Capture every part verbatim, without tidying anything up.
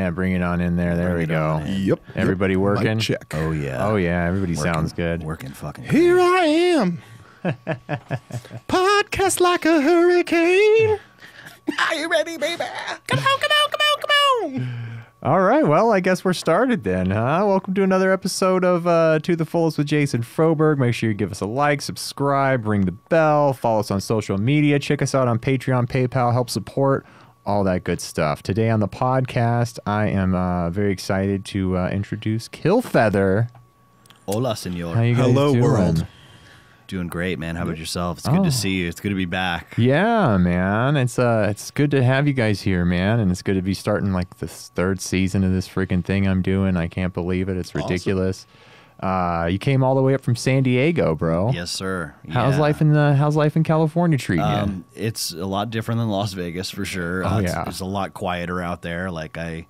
Yeah, bring it on in there. There bring we go. Yep. Everybody yep. working? Mic check. Oh, yeah. Oh, yeah. Everybody working, sounds good. Working fucking good. Here I am. Podcast like a hurricane. Are you ready, baby? Come on, come on, come on, come on. All right, well, I guess we're started then, huh? Welcome to another episode of uh, To the Fullest with Jason Froberg. Make sure you give us a like, subscribe, ring the bell, follow us on social media, check us out on Patreon, PayPal, help support, all that good stuff. Today on the podcast, I am uh, very excited to uh, introduce Kilfeather. Hola, senor. How you guys Hello, doing? world. Doing great, man. How about yourself? It's oh. good to see you. It's good to be back. Yeah, man. It's uh, it's good to have you guys here, man. And it's good to be starting like this third season of this freaking thing I'm doing. I can't believe it. It's ridiculous. Awesome. Uh, you came all the way up from San Diego, bro. Yes, sir. Yeah. How's life in the How's life in California treating you? Um, it's a lot different than Las Vegas for sure. Uh, oh, yeah. it's, it's a lot quieter out there. Like I,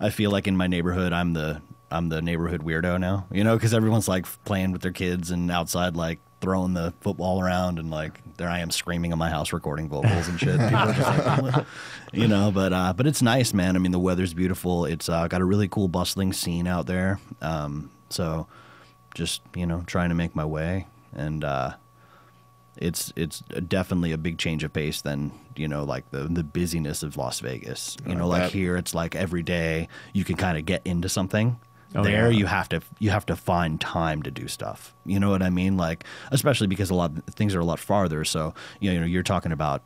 I feel like in my neighborhood, I'm the I'm the neighborhood weirdo now. You know, because everyone's like playing with their kids and outside like. throwing the football around, and like there I am screaming in my house recording vocals and shit. People are just like, you know, but uh but it's nice, man. I mean, the weather's beautiful. It's uh, got a really cool bustling scene out there. Um so just, you know, trying to make my way, and uh it's it's definitely a big change of pace than, you know, like the the busyness of Las Vegas. You know, like here it's like every day you can kind of get into something. Oh, there yeah. you have to you have to find time to do stuff. You know what I mean? Like, especially because a lot of things are a lot farther. So, you know, you're talking about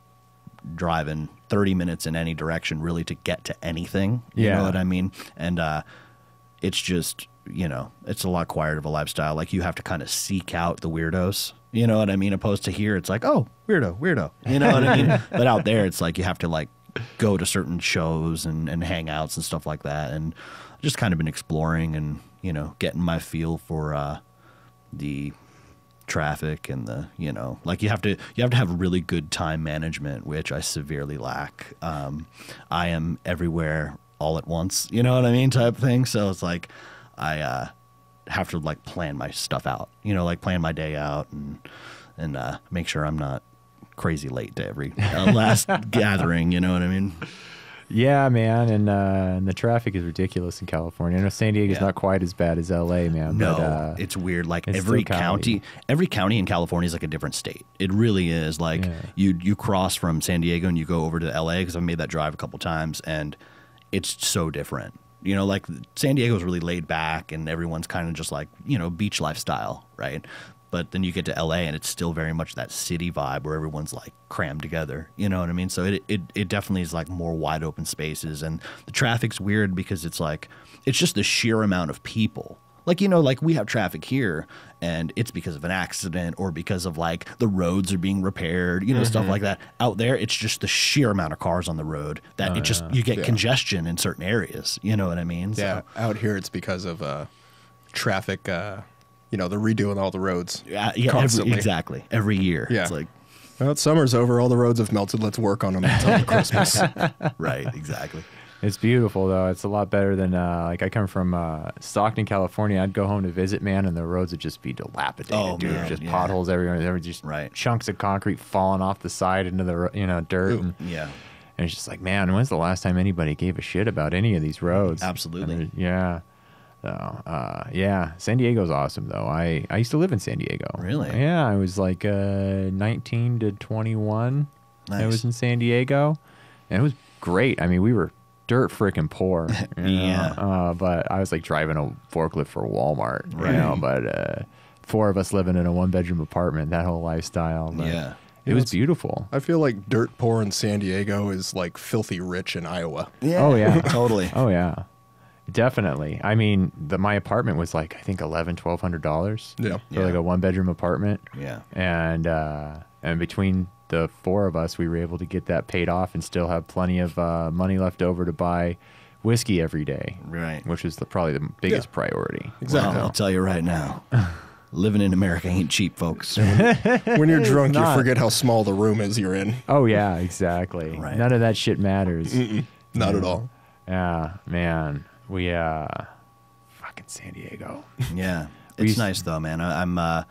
driving thirty minutes in any direction really to get to anything. Yeah. You know what I mean? And uh, it's just, you know, it's a lot quieter of a lifestyle. Like, you have to kind of seek out the weirdos. You know what I mean? Opposed to here, it's like, oh, weirdo, weirdo. You know what I mean? But out there, it's like you have to, like, go to certain shows and, and hangouts and stuff like that. And just kind of been exploring and, you know, getting my feel for uh, the traffic and the, you know, like you have to you have to have really good time management, which I severely lack. Um, I am everywhere all at once, you know what I mean, type thing. So it's like I uh, have to like plan my stuff out, you know, like plan my day out and and uh, make sure I'm not crazy late to every uh, last gathering, you know what I mean? Yeah, man, and, uh, and the traffic is ridiculous in California. I know San Diego's yeah. not quite as bad as L A, man. No, but, uh, it's weird. Like it's every county, every county in California is like a different state. It really is. Like yeah. you you cross from San Diego and you go over to L A, because I've made that drive a couple times, and it's so different. You know, like San Diego's really laid back, and everyone's kind of just like, you know, beach lifestyle, right? But then you get to L A and it's still very much that city vibe where everyone's like crammed together. You know what I mean? So it, it, it definitely is like more wide open spaces, and the traffic's weird because it's like, it's just the sheer amount of people. Like, you know, like we have traffic here and it's because of an accident or because of like the roads are being repaired, you know, mm-hmm. stuff like that. Out there, it's just the sheer amount of cars on the road that uh, it just, you get yeah. congestion in certain areas. You know what I mean? Yeah. So, out here, it's because of uh, traffic, uh, you know, they're redoing all the roads. Yeah, yeah, constantly. Every, exactly. Every year. Yeah. It's like, well, it's summer's over. All the roads have melted. Let's work on them until Christmas. Right. Exactly. It's beautiful, though. It's a lot better than, uh, like, I come from uh, Stockton, California. I'd go home to visit, man, and the roads would just be dilapidated, oh, dude. Man, just yeah. potholes everywhere. There were just right. chunks of concrete falling off the side into the, you know, dirt. Ooh, and, yeah. And it's just like, man, when's the last time anybody gave a shit about any of these roads? Absolutely. Yeah. So, uh, yeah, San Diego's awesome, though. I, I used to live in San Diego. Really? Yeah, I was like uh, nineteen to twenty-one. Nice. I was in San Diego, and it was great. I mean, we were dirt freaking poor. Yeah. Uh, but I was like driving a forklift for Walmart, right. you know, but uh, four of us living in a one-bedroom apartment, that whole lifestyle. But yeah. It was beautiful. I feel like dirt poor in San Diego is like filthy rich in Iowa. Yeah. Oh, yeah. Totally. Oh, yeah. Definitely. I mean, the, my apartment was like, I think eleven, twelve hundred dollars yeah. for yeah. like a one bedroom apartment. Yeah. And, uh, and between the four of us, we were able to get that paid off and still have plenty of uh, money left over to buy whiskey every day. Right. Which is the, probably the biggest yeah. priority. Exactly. Well, I'll tell you right now. Living in America ain't cheap, folks. When you're drunk, you forget how small the room is you're in. Oh, yeah, exactly. Right. None of that shit matters. Mm-mm. Not yeah. at all. Yeah, man. We, uh, fucking San Diego. Yeah. It's nice though, man. I, I'm, uh,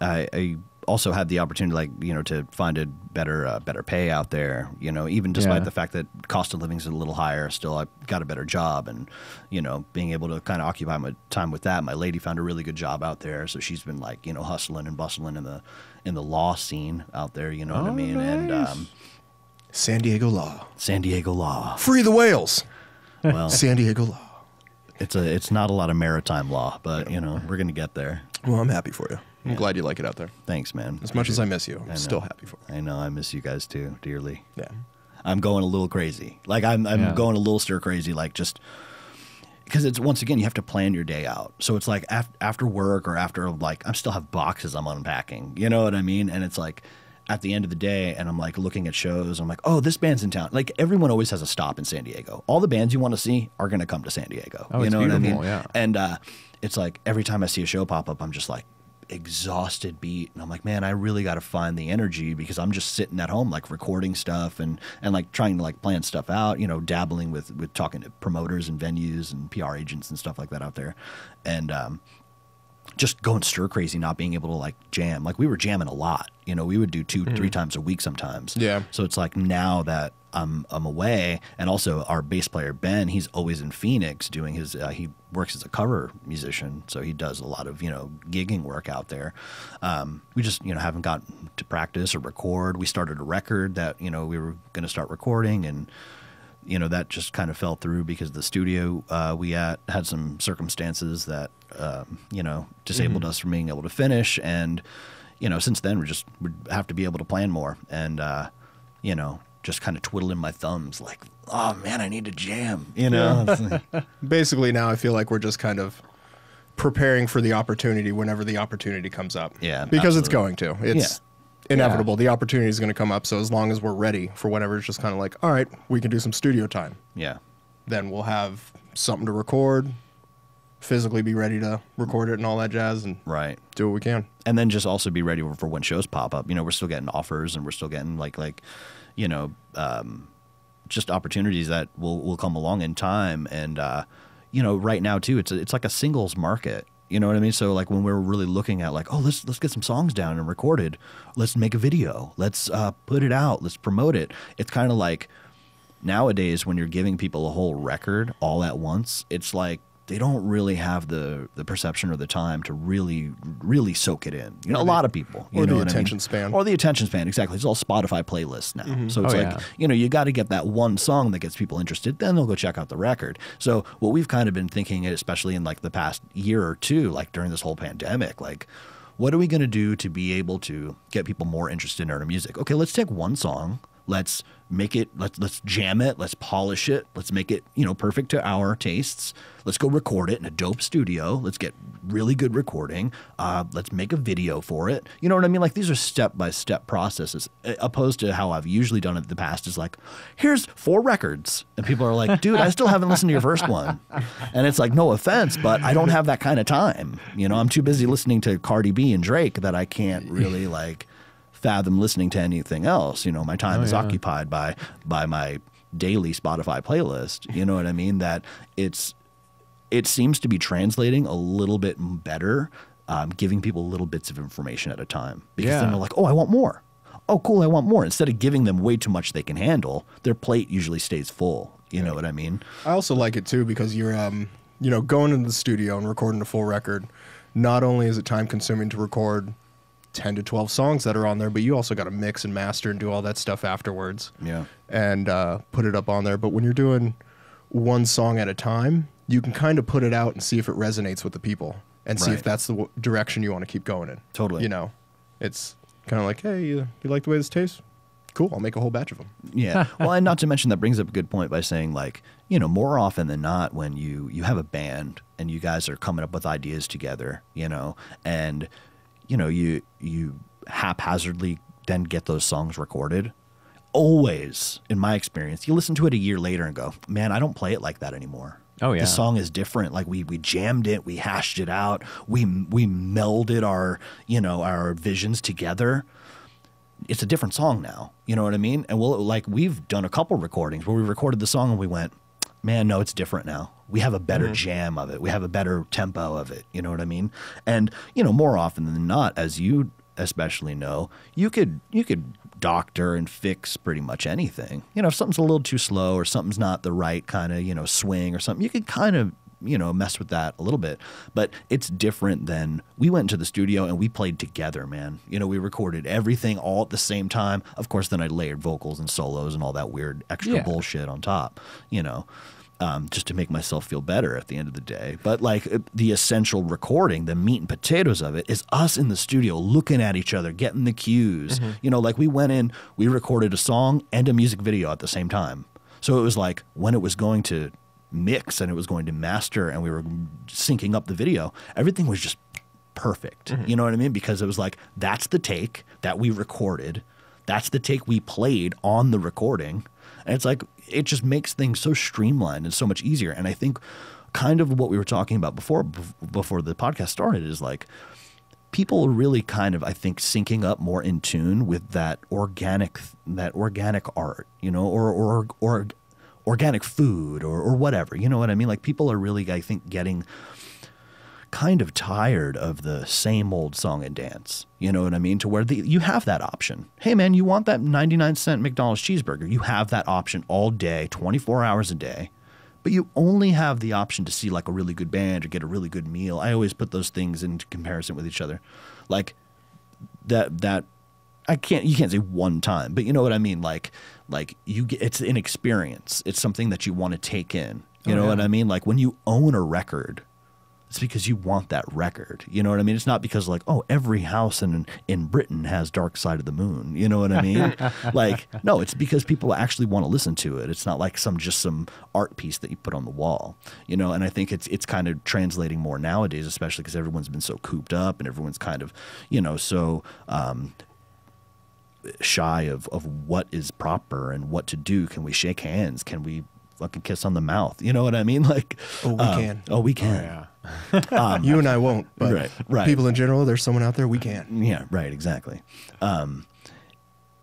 I, I, also had the opportunity, like, you know, to find a better uh, better pay out there, you know, even despite yeah. the fact that cost of living is a little higher, still I got a better job, and, you know, being able to kind of occupy my time with that. My lady found a really good job out there, so she's been, like, you know, hustling and bustling in the in the law scene out there, you know oh, what I mean? Nice. And um, San Diego law. San Diego law. Free the whales. Well, San Diego law. It's a it's not a lot of maritime law, but, you know, we're going to get there. Well, I'm happy for you. I'm yeah. glad you like it out there. Thanks, man. As much as I miss you, I'm still happy for you. I know. I miss you guys, too, dearly. Yeah. I'm going a little crazy. Like, I'm, I'm yeah. going a little stir crazy, like, just... Because it's, once again, you have to plan your day out. So it's like af after work or after, like, I still have boxes I'm unpacking. You know what I mean? And it's like... at the end of the day, and I'm like looking at shows, and I'm like, oh, this band's in town. Like, everyone always has a stop in San Diego. All the bands you want to see are going to come to San Diego. Oh, you know what I mean? Yeah. And uh, it's like every time I see a show pop up, I'm just like exhausted beat. And I'm like, man, I really got to find the energy, because I'm just sitting at home, like, recording stuff and, and like trying to like plan stuff out, you know, dabbling with, with talking to promoters and venues and P R agents and stuff like that out there. And, um, just going stir crazy, not being able to like jam. Like, we were jamming a lot, you know, we would do two, mm. three times a week sometimes. Yeah. So it's like, now that I'm, I'm away, and also our bass player, Ben, he's always in Phoenix doing his, uh, he works as a cover musician. So he does a lot of, you know, gigging work out there. Um, we just, you know, haven't gotten to practice or record. We started a record that, you know, we were going to start recording, and, you know, that just kind of fell through because the studio uh, we at had some circumstances that, um, you know, disabled mm-hmm. us from being able to finish. And, you know, since then, we just we have to be able to plan more. And, uh, you know, just kind of twiddling my thumbs like, oh, man, I need to jam, you know. Yeah. Basically, now I feel like we're just kind of preparing for the opportunity whenever the opportunity comes up. Yeah. Because absolutely. It's going to. It's. Yeah. Inevitable. Yeah. The opportunity is going to come up. So as long as we're ready for whatever, it's just kind of like, all right, we can do some studio time. Yeah. Then we'll have something to record, physically be ready to record it and all that jazz, and right. do what we can. And then just also be ready for when shows pop up. You know, we're still getting offers, and we're still getting like, like, you know, um, just opportunities that will, will come along in time. And, uh, you know, right now too, it's, a, it's like a singles market. You know what I mean? So like when we were really looking at like, oh, let's let's get some songs down and recorded. Let's make a video. Let's uh, put it out. Let's promote it. It's kind of like nowadays when you're giving people a whole record all at once, it's like they don't really have the the perception or the time to really really soak it in. You know, a lot of people. Or the attention span. Or the attention span, exactly. It's all Spotify playlists now. Mm-hmm. So it's oh, like, yeah. you know, you got to get that one song that gets people interested, then they'll go check out the record. So what we've kind of been thinking, especially in like the past year or two, like during this whole pandemic, like what are we going to do to be able to get people more interested in our music? Okay, let's take one song. Let's make it, let's, let's jam it, let's polish it, let's make it, you know, perfect to our tastes. Let's go record it in a dope studio. Let's get really good recording. Uh, let's make a video for it. You know what I mean? Like, these are step-by-step processes, opposed to how I've usually done it in the past is like, here's four records. And people are like, dude, I still haven't listened to your first one. And it's like, no offense, but I don't have that kind of time. You know, I'm too busy listening to Cardi B and Drake that I can't really like... fathom listening to anything else. You know, my time oh, is yeah. occupied by by my daily Spotify playlist. You know what I mean? That it's it seems to be translating a little bit better, um, giving people little bits of information at a time, because yeah. then they're like, oh, I want more. Oh, cool, I want more. Instead of giving them way too much they can handle, their plate usually stays full. You right. know what I mean? I also like it too, because you're um you know, going into the studio and recording a full record. Not only is it time consuming to record ten to twelve songs that are on there, but you also got to mix and master and do all that stuff afterwards. Yeah. And uh, put it up on there. But when you're doing one song at a time, you can kind of put it out and see if it resonates with the people and right. see if that's the w direction you want to keep going in. Totally. You know, it's kind of like, hey, you, you like the way this tastes? Cool, I'll make a whole batch of them. Yeah. Well, and not to mention, that brings up a good point by saying, like, you know, more often than not, when you, you have a band and you guys are coming up with ideas together, you know, and... you know, you you haphazardly then get those songs recorded. Always, in my experience, you listen to it a year later and go, man, I don't play it like that anymore. Oh, yeah. The song is different. Like, we we jammed it, we hashed it out, we we melded our, you know, our visions together. It's a different song now. You know what I mean? And we'll, like, we've done a couple recordings where we recorded the song and we went, man, no, it's different now. We have a better mm-hmm. jam of it. We have a better tempo of it. You know what I mean? And, you know, more often than not, as you especially know, you could you could doctor and fix pretty much anything. You know, if something's a little too slow or something's not the right kind of, you know, swing or something, you could kind of, you know, mess with that a little bit. But it's different than we went to the studio and we played together, man. You know, we recorded everything all at the same time. Of course, then I layered vocals and solos and all that weird extra yeah. bullshit on top, you know, um, just to make myself feel better at the end of the day. But like the essential recording, the meat and potatoes of it is us in the studio looking at each other, getting the cues. Mm-hmm. You know, like we went in, we recorded a song and a music video at the same time. So it was like when it was going to mix and it was going to master and we were syncing up the video, everything was just perfect. Mm-hmm. You know what I mean? Because it was like, that's the take that we recorded. That's the take we played on the recording. And it's like, it just makes things so streamlined and so much easier. And I think kind of what we were talking about before, before the podcast started is like, people are really kind of, I think, syncing up more in tune with that organic, that organic art, you know, or, or, or, organic food or, or whatever, you know what I mean? Like people are really, I think, getting kind of tired of the same old song and dance, you know what I mean? To where the, you have that option. Hey man, you want that ninety-nine cent McDonald's cheeseburger? You have that option all day, twenty-four hours a day, but you only have the option to see like a really good band or get a really good meal. I always put those things into comparison with each other. Like that, that, I can't, you can't say one time, but you know what I mean? Like, like you get, it's an experience. It's something that you want to take in. You oh, know yeah. what I mean? Like when you own a record, it's because you want that record. You know what I mean? It's not because like, oh, every house in, in Britain has Dark Side of the Moon. You know what I mean? Like, no, it's because people actually want to listen to it. It's not like some, just some art piece that you put on the wall, you know? And I think it's, it's kind of translating more nowadays, especially because everyone's been so cooped up and everyone's kind of, you know, so, um, shy of, of what is proper and what to do. Can we shake hands? Can we fucking kiss on the mouth? You know what I mean? Like, oh, we um, can. Oh, we can. Oh, yeah. um, you and I won't, but right, right. people in general, there's someone out there we can. Yeah, right. Exactly. Um,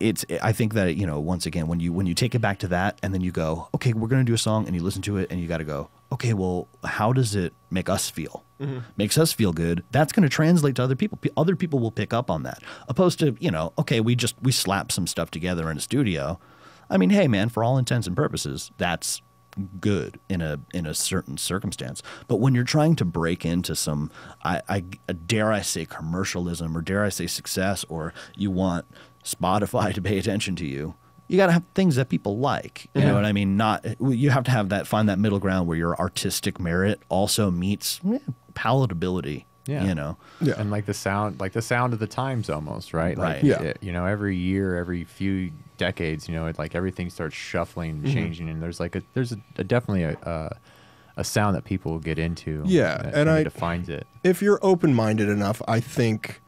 it's, I think that, you know, once again, when you, when you take it back to that and then you go, okay, we're going to do a song and you listen to it and you got to go, okay, well, how does it make us feel? Mm-hmm. Makes us feel good. That's going to translate to other people. P- other people will pick up on that. Opposed to, you know, okay, we just, we slap some stuff together in a studio. I mean, hey man, for all intents and purposes, that's good in a, in a certain circumstance. But when you're trying to break into some, I, I, I dare I say commercialism or dare I say success, or you want Spotify to pay attention to you, you got to have things that people like, you mm-hmm. know what I mean? Not, you have to have that, find that middle ground where your artistic merit also meets eh, palatability, yeah. you know? Yeah. And like the sound, like the sound of the times almost, right? Right. Like, yeah. It, you know, every year, every few decades, you know, it, like everything starts shuffling, mm-hmm. changing. And there's like a, there's a, a definitely a, a, a sound that people will get into. Yeah. That, and I, defines it. If you're open-minded enough, I think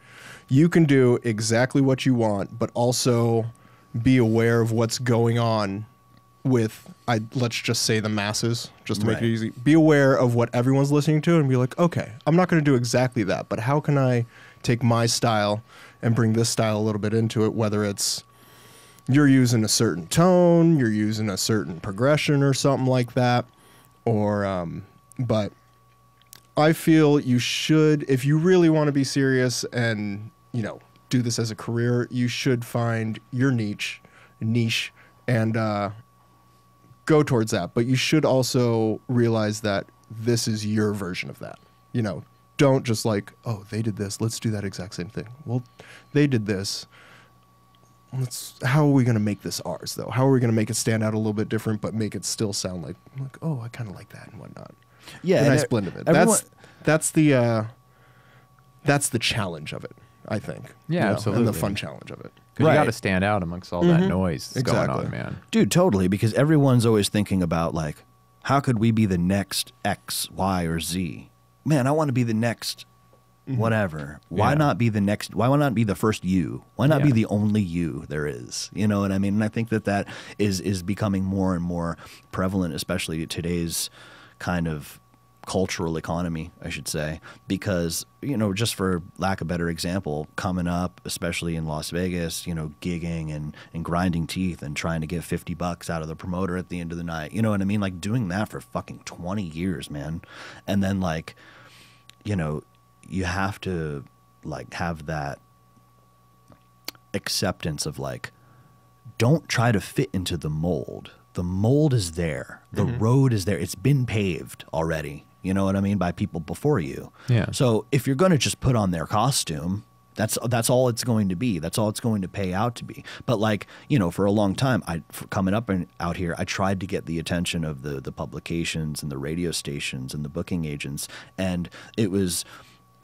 you can do exactly what you want, but also be aware of what's going on with, I let's just say the masses, just to right. make it easy. Be aware of what everyone's listening to and be like, okay, I'm not going to do exactly that, but how can I take my style and bring this style a little bit into it, whether it's you're using a certain tone, you're using a certain progression or something like that, or, um, but I feel you should, if you really want to be serious and, you know, do this as a career, you should find your niche niche and uh go towards that, but you should also realize that this is your version of that. You know, don't just like, oh, they did this, let's do that exact same thing. Well, they did this, let's, how are we going to make this ours though? How are we going to make it stand out a little bit different but make it still sound like like oh, I kind of like that and whatnot. Yeah, and nice it, blend of it. Everyone, that's that's the uh that's the challenge of it, I think. Yeah, you know, absolutely. And the fun challenge of it. Because right. you got to stand out amongst all mm-hmm. that noise that's exactly. going on, man. Dude, totally, because everyone's always thinking about, like, how could we be the next X, Y, or Z? Man, I want to be the next whatever. Mm-hmm. Why yeah. not be the next? Why not be the first you? Why not yeah. be the only you there is? You know what I mean? And I think that that is, is becoming more and more prevalent, especially today's kind of cultural economy, I should say, because, you know, just for lack of better example, coming up, especially in Las Vegas, you know, gigging and, and grinding teeth and trying to get fifty bucks out of the promoter at the end of the night, you know what I mean? Like doing that for fucking twenty years, man. And then like, you know, you have to like have that acceptance of like, don't try to fit into the mold. The mold is there. The mm-hmm. road is there. It's been paved already. You know what I mean? By people before you. Yeah. So if you're going to just put on their costume, that's that's all it's going to be. That's all it's going to pay out to be. But like, you know, for a long time, I for coming up and out here, I tried to get the attention of the the publications and the radio stations and the booking agents, and it was.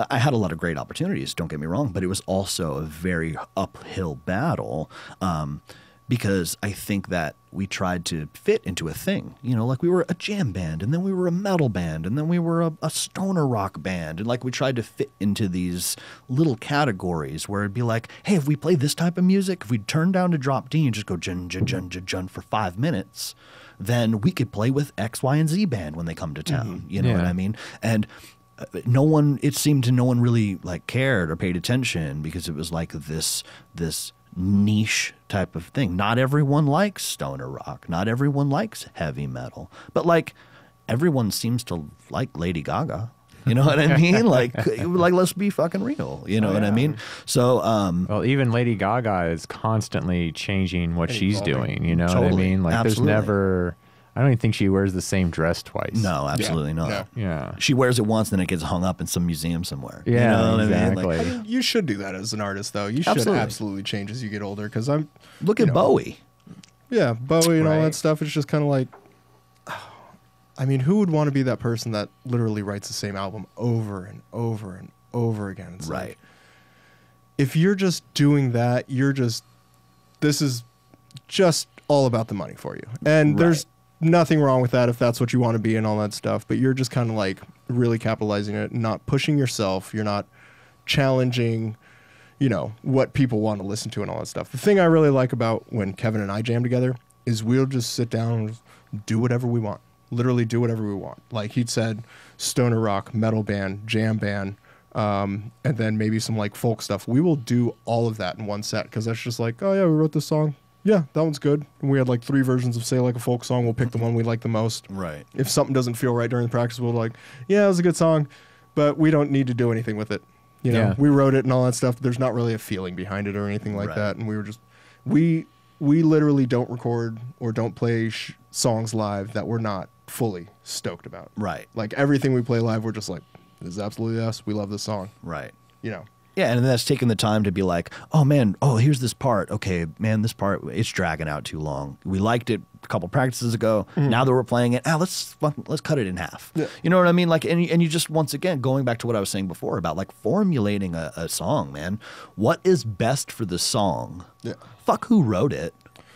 I had a lot of great opportunities, don't get me wrong, but it was also a very uphill battle um, because I think that we tried to fit into a thing. You know, like we were a jam band, and then we were a metal band, and then we were a, a stoner rock band. And like we tried to fit into these little categories where it'd be like, hey, if we play this type of music, if we turn down to drop D and just go jun, jun, jun, jun, jun for five minutes, then we could play with X, Y, and Z band when they come to town. Mm-hmm. You know yeah. what I mean? And no one, it seemed to no one really like cared or paid attention because it was like this, this niche type of thing. Not everyone likes stoner rock. Not everyone likes heavy metal, but like everyone seems to like Lady Gaga. You know what I mean? Like, like let's be fucking real. You know oh, yeah. what I mean? So, um, well, even Lady Gaga is constantly changing what she's evolving. doing. You know totally. what I mean? Like Absolutely. there's never, I don't even think she wears the same dress twice. No, absolutely yeah. not. Yeah. yeah. She wears it once, then it gets hung up in some museum somewhere. Yeah, you know what exactly. I mean? Like, I mean, you should do that as an artist, though. You should absolutely, absolutely change as you get older. Because I'm look at know, Bowie. Yeah, Bowie and right. all that stuff. It's just kind of like, I mean, who would want to be that person that literally writes the same album over and over and over again? It's right. Like, if you're just doing that, you're just this is just all about the money for you, and right. there's. Nothing wrong with that if that's what you want to be and all that stuff, but you're just kind of like really capitalizing it, not pushing yourself. You're not challenging, you know, what people want to listen to and all that stuff. The thing I really like about when Kevin and I jam together is we'll just sit down and do whatever we want, literally do whatever we want. Like he'd said, stoner rock, metal band, jam band, um, and then maybe some like folk stuff. We will do all of that in one set because that's just like, oh yeah, we wrote this song. Yeah, that one's good. And we had like three versions of Say Like a Folk Song. We'll pick the one we like the most. Right. If something doesn't feel right during the practice, we'll like, yeah, it was a good song, but we don't need to do anything with it. You know, yeah. we wrote it and all that stuff. But there's not really a feeling behind it or anything like right. that. And we were just, we we literally don't record or don't play sh songs live that we're not fully stoked about. Right. Like everything we play live, we're just like, this is absolutely us. We love this song. Right. You know. Yeah, and that's taking the time to be like, oh, man, oh, here's this part. Okay, man, this part, it's dragging out too long. We liked it a couple practices ago. Mm-hmm. Now that we're playing it, ah, let's let's cut it in half. Yeah. You know what I mean? Like, and, and you just, once again, going back to what I was saying before about, like, formulating a, a song, man. What is best for the song? Yeah. Fuck who wrote it.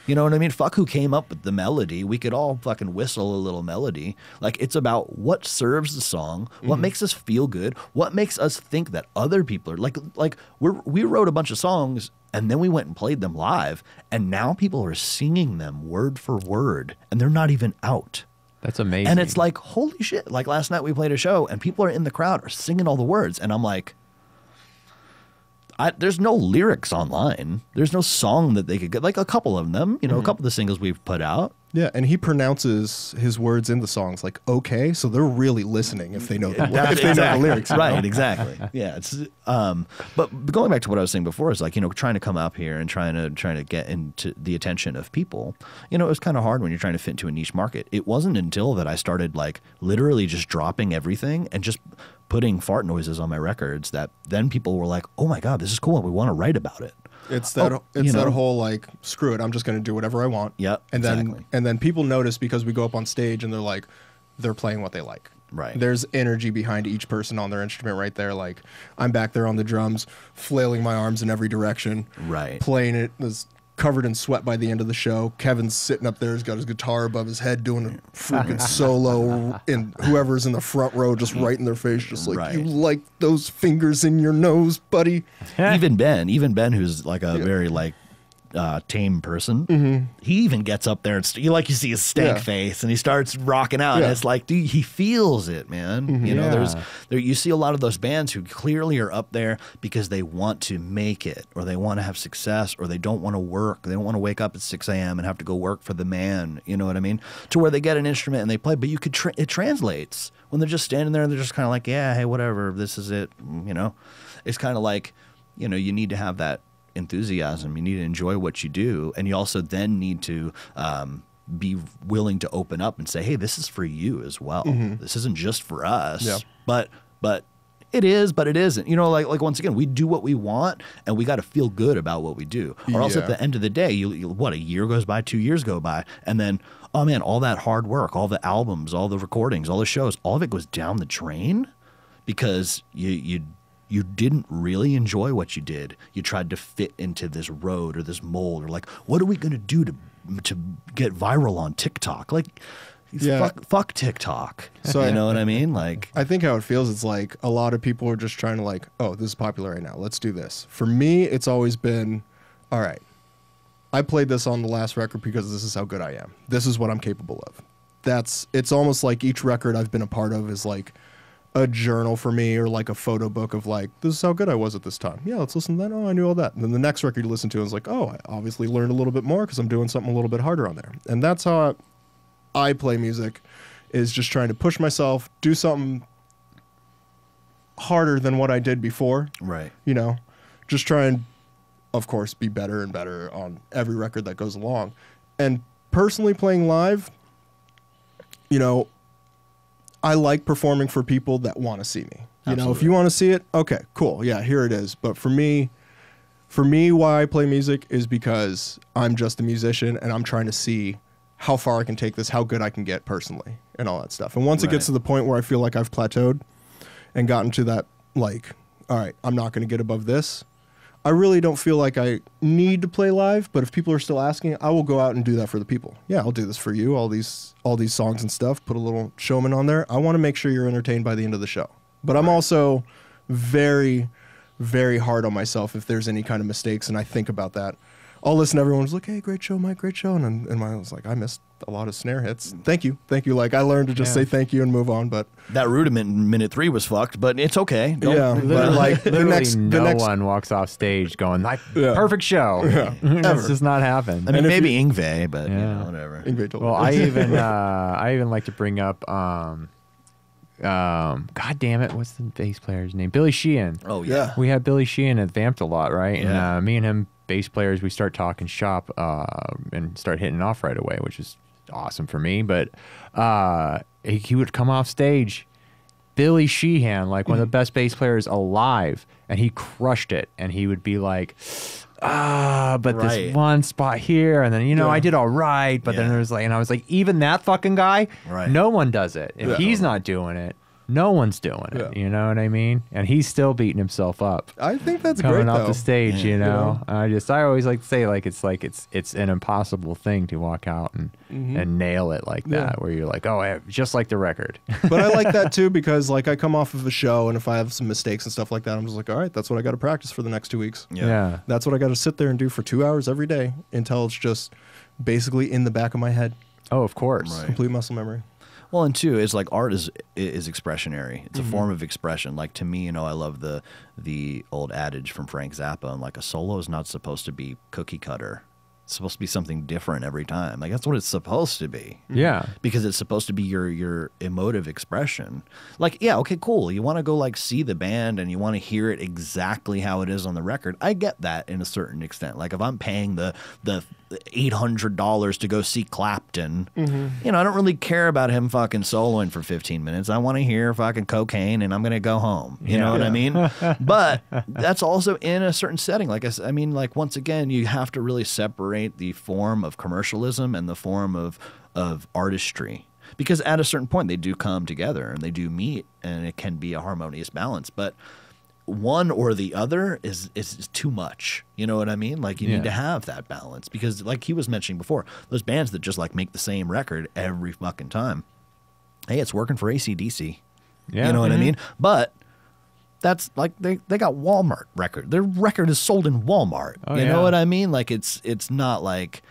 You know what I mean? Fuck who came up with the melody. We could all fucking whistle a little melody. Like, it's about what serves the song, what mm-hmm. makes us feel good, what makes us think that other people are like, like we're, we wrote a bunch of songs and then we went and played them live. And now people are singing them word for word and they're not even out. That's amazing. And it's like, holy shit. Like last night we played a show and people are in the crowd are singing all the words. And I'm like, I, there's no lyrics online. There's no song that they could get. Like a couple of them, you know, mm-hmm. a couple of the singles we've put out. Yeah, and he pronounces his words in the songs like okay, so they're really listening if they know the, if they know the lyrics. Right, exactly. Yeah, it's um, but going back to what I was saying before is like you know trying to come up here and trying to trying to get into the attention of people. You know, it was kind of hard when you're trying to fit into a niche market. It wasn't until that I started like literally just dropping everything and just putting fart noises on my records that then people were like, oh my god, this is cool, and we want to write about it. It's that oh, it's you know. that whole like screw it, I'm just going to do whatever I want. Yep, and then exactly. and then people notice because we go up on stage and they're like they're playing what they like. Right. There's energy behind each person on their instrument right there. Like I'm back there on the drums flailing my arms in every direction. Right. Playing it was covered in sweat by the end of the show. Kevin's sitting up there, he's got his guitar above his head doing a freaking solo and whoever's in the front row just right in their face just like, right. you like those fingers in your nose, buddy. Even Ben, even Ben who's like a yeah. very like uh, tame person, mm-hmm. he even gets up there and st you like you see his stank yeah. face and he starts rocking out yeah. and it's like, dude, he feels it, man. Mm-hmm. You know, yeah. there's there you see a lot of those bands who clearly are up there because they want to make it or they want to have success or they don't want to work. They don't want to wake up at six A M and have to go work for the man. You know what I mean? To where they get an instrument and they play, but you could tra it translates when they're just standing there and they're just kind of like, yeah, hey, whatever, this is it. You know, it's kind of like, you know, you need to have that enthusiasm. You need to enjoy what you do, and you also then need to um, be willing to open up and say, "Hey, this is for you as well. Mm-hmm. This isn't just for us, yeah. but but." It is, but it isn't. You know, like like once again, we do what we want, and we got to feel good about what we do. Or yeah. else, at the end of the day, you, you what a year goes by, two years go by, and then oh man, all that hard work, all the albums, all the recordings, all the shows, all of it goes down the drain because you you you didn't really enjoy what you did. You tried to fit into this road or this mold, or like, what are we gonna do to to get viral on TikTok? Like. Yeah. Fuck, fuck TikTok. So you know I, what I mean? Like, I think how it feels is like a lot of people are just trying to like, oh, this is popular right now. Let's do this. For me, it's always been, all right, I played this on the last record because this is how good I am. This is what I'm capable of. That's, it's almost like each record I've been a part of is like a journal for me or like a photo book of like, this is how good I was at this time. Yeah, let's listen to that. Oh, I knew all that. And then the next record you listen to is like, oh, I obviously learned a little bit more because I'm doing something a little bit harder on there. And that's how I, I play music, is just trying to push myself, do something harder than what I did before. Right. You know, just try and, of course, be better and better on every record that goes along. And personally playing live, you know, I like performing for people that want to see me. You Absolutely. Know, if you want to see it, okay, cool. Yeah, here it is. But for me... For me, why I play music is because I'm just a musician and I'm trying to see... how far I can take this, how good I can get personally, and all that stuff. And once right. it gets to the point where I feel like I've plateaued and gotten to that, like, all right, I'm not going to get above this, I really don't feel like I need to play live, but if people are still asking, I will go out and do that for the people. Yeah, I'll do this for you, all these all these songs and stuff, put a little showman on there. I want to make sure you're entertained by the end of the show. But I'm right. also very, very hard on myself if there's any kind of mistakes, and I think about that. I'll listen to everyone's like, hey, great show, Mike, great show. And, and mine was like, I missed a lot of snare hits. Thank you. Thank you. Like, I learned to just yeah. say thank you and move on. But that rudiment in minute three was fucked, but it's okay. Don't, yeah. But like, the next, the no next... one walks off stage going, like, yeah. perfect show. Yeah. This does not happen. I mean, and maybe you... Yngwie, but yeah. you know, whatever. Yngwie told well, me. I, even, uh, I even like to bring up, um, um, God damn it, what's the bass player's name? Billy Sheehan. Oh, yeah. We had Billy Sheehan at Vamped a lot, right? Yeah. And uh, me and him. Bass players, we start talking shop uh, and start hitting off right away, which is awesome for me. But uh, he, he would come off stage, Billy Sheehan, like one mm-hmm. of the best bass players alive, and he crushed it. And he would be like, ah, but right. this one spot here, and then, you know, yeah. I did all right. But yeah. then there was like, and I was like, even that fucking guy, right. no one does it. If yeah. he's not doing it, no one's doing it, yeah. you know what I mean? And he's still beating himself up. I think that's coming great, coming off though. The stage, yeah. you know? Yeah. I just, I always like to say, like, it's like, it's it's an impossible thing to walk out and, mm-hmm. and nail it like yeah. that, where you're like, oh, I have, just like the record. But I like that, too, because, like, I come off of a show, and if I have some mistakes and stuff like that, I'm just like, all right, that's what I got to practice for the next two weeks. Yeah. yeah. That's what I got to sit there and do for two hours every day until it's just basically in the back of my head. Oh, of course. Right. Complete muscle memory. Well, and two is like art is is expressionary. It's a mm-hmm. form of expression. Like to me, you know, I love the the old adage from Frank Zappa. I'm like, a solo is not supposed to be cookie cutter. It's supposed to be something different every time. Like that's what it's supposed to be. Yeah. Because it's supposed to be your your emotive expression. Like, yeah, okay, cool. You want to go like see the band and you want to hear it exactly how it is on the record. I get that in a certain extent. Like if I'm paying the the eight hundred dollars to go see Clapton, mm-hmm. you know, I don't really care about him fucking soloing for fifteen minutes. I want to hear fucking Cocaine and I'm going to go home. You yeah. know what yeah. I mean? But that's also in a certain setting. Like I, I mean, like once again, you have to really separate the form of commercialism and the form of of artistry, because at a certain point they do come together and they do meet, and it can be a harmonious balance. But one or the other is is too much. You know what I mean? Like you yeah. need to have that balance, because like he was mentioning before, those bands that just like make the same record every fucking time. Hey, it's working for A C D C. Yeah, you know mm-hmm. what I mean? But that's like they, they got Walmart record. Their record is sold in Walmart. Oh, you yeah. know what I mean? Like it's it's not like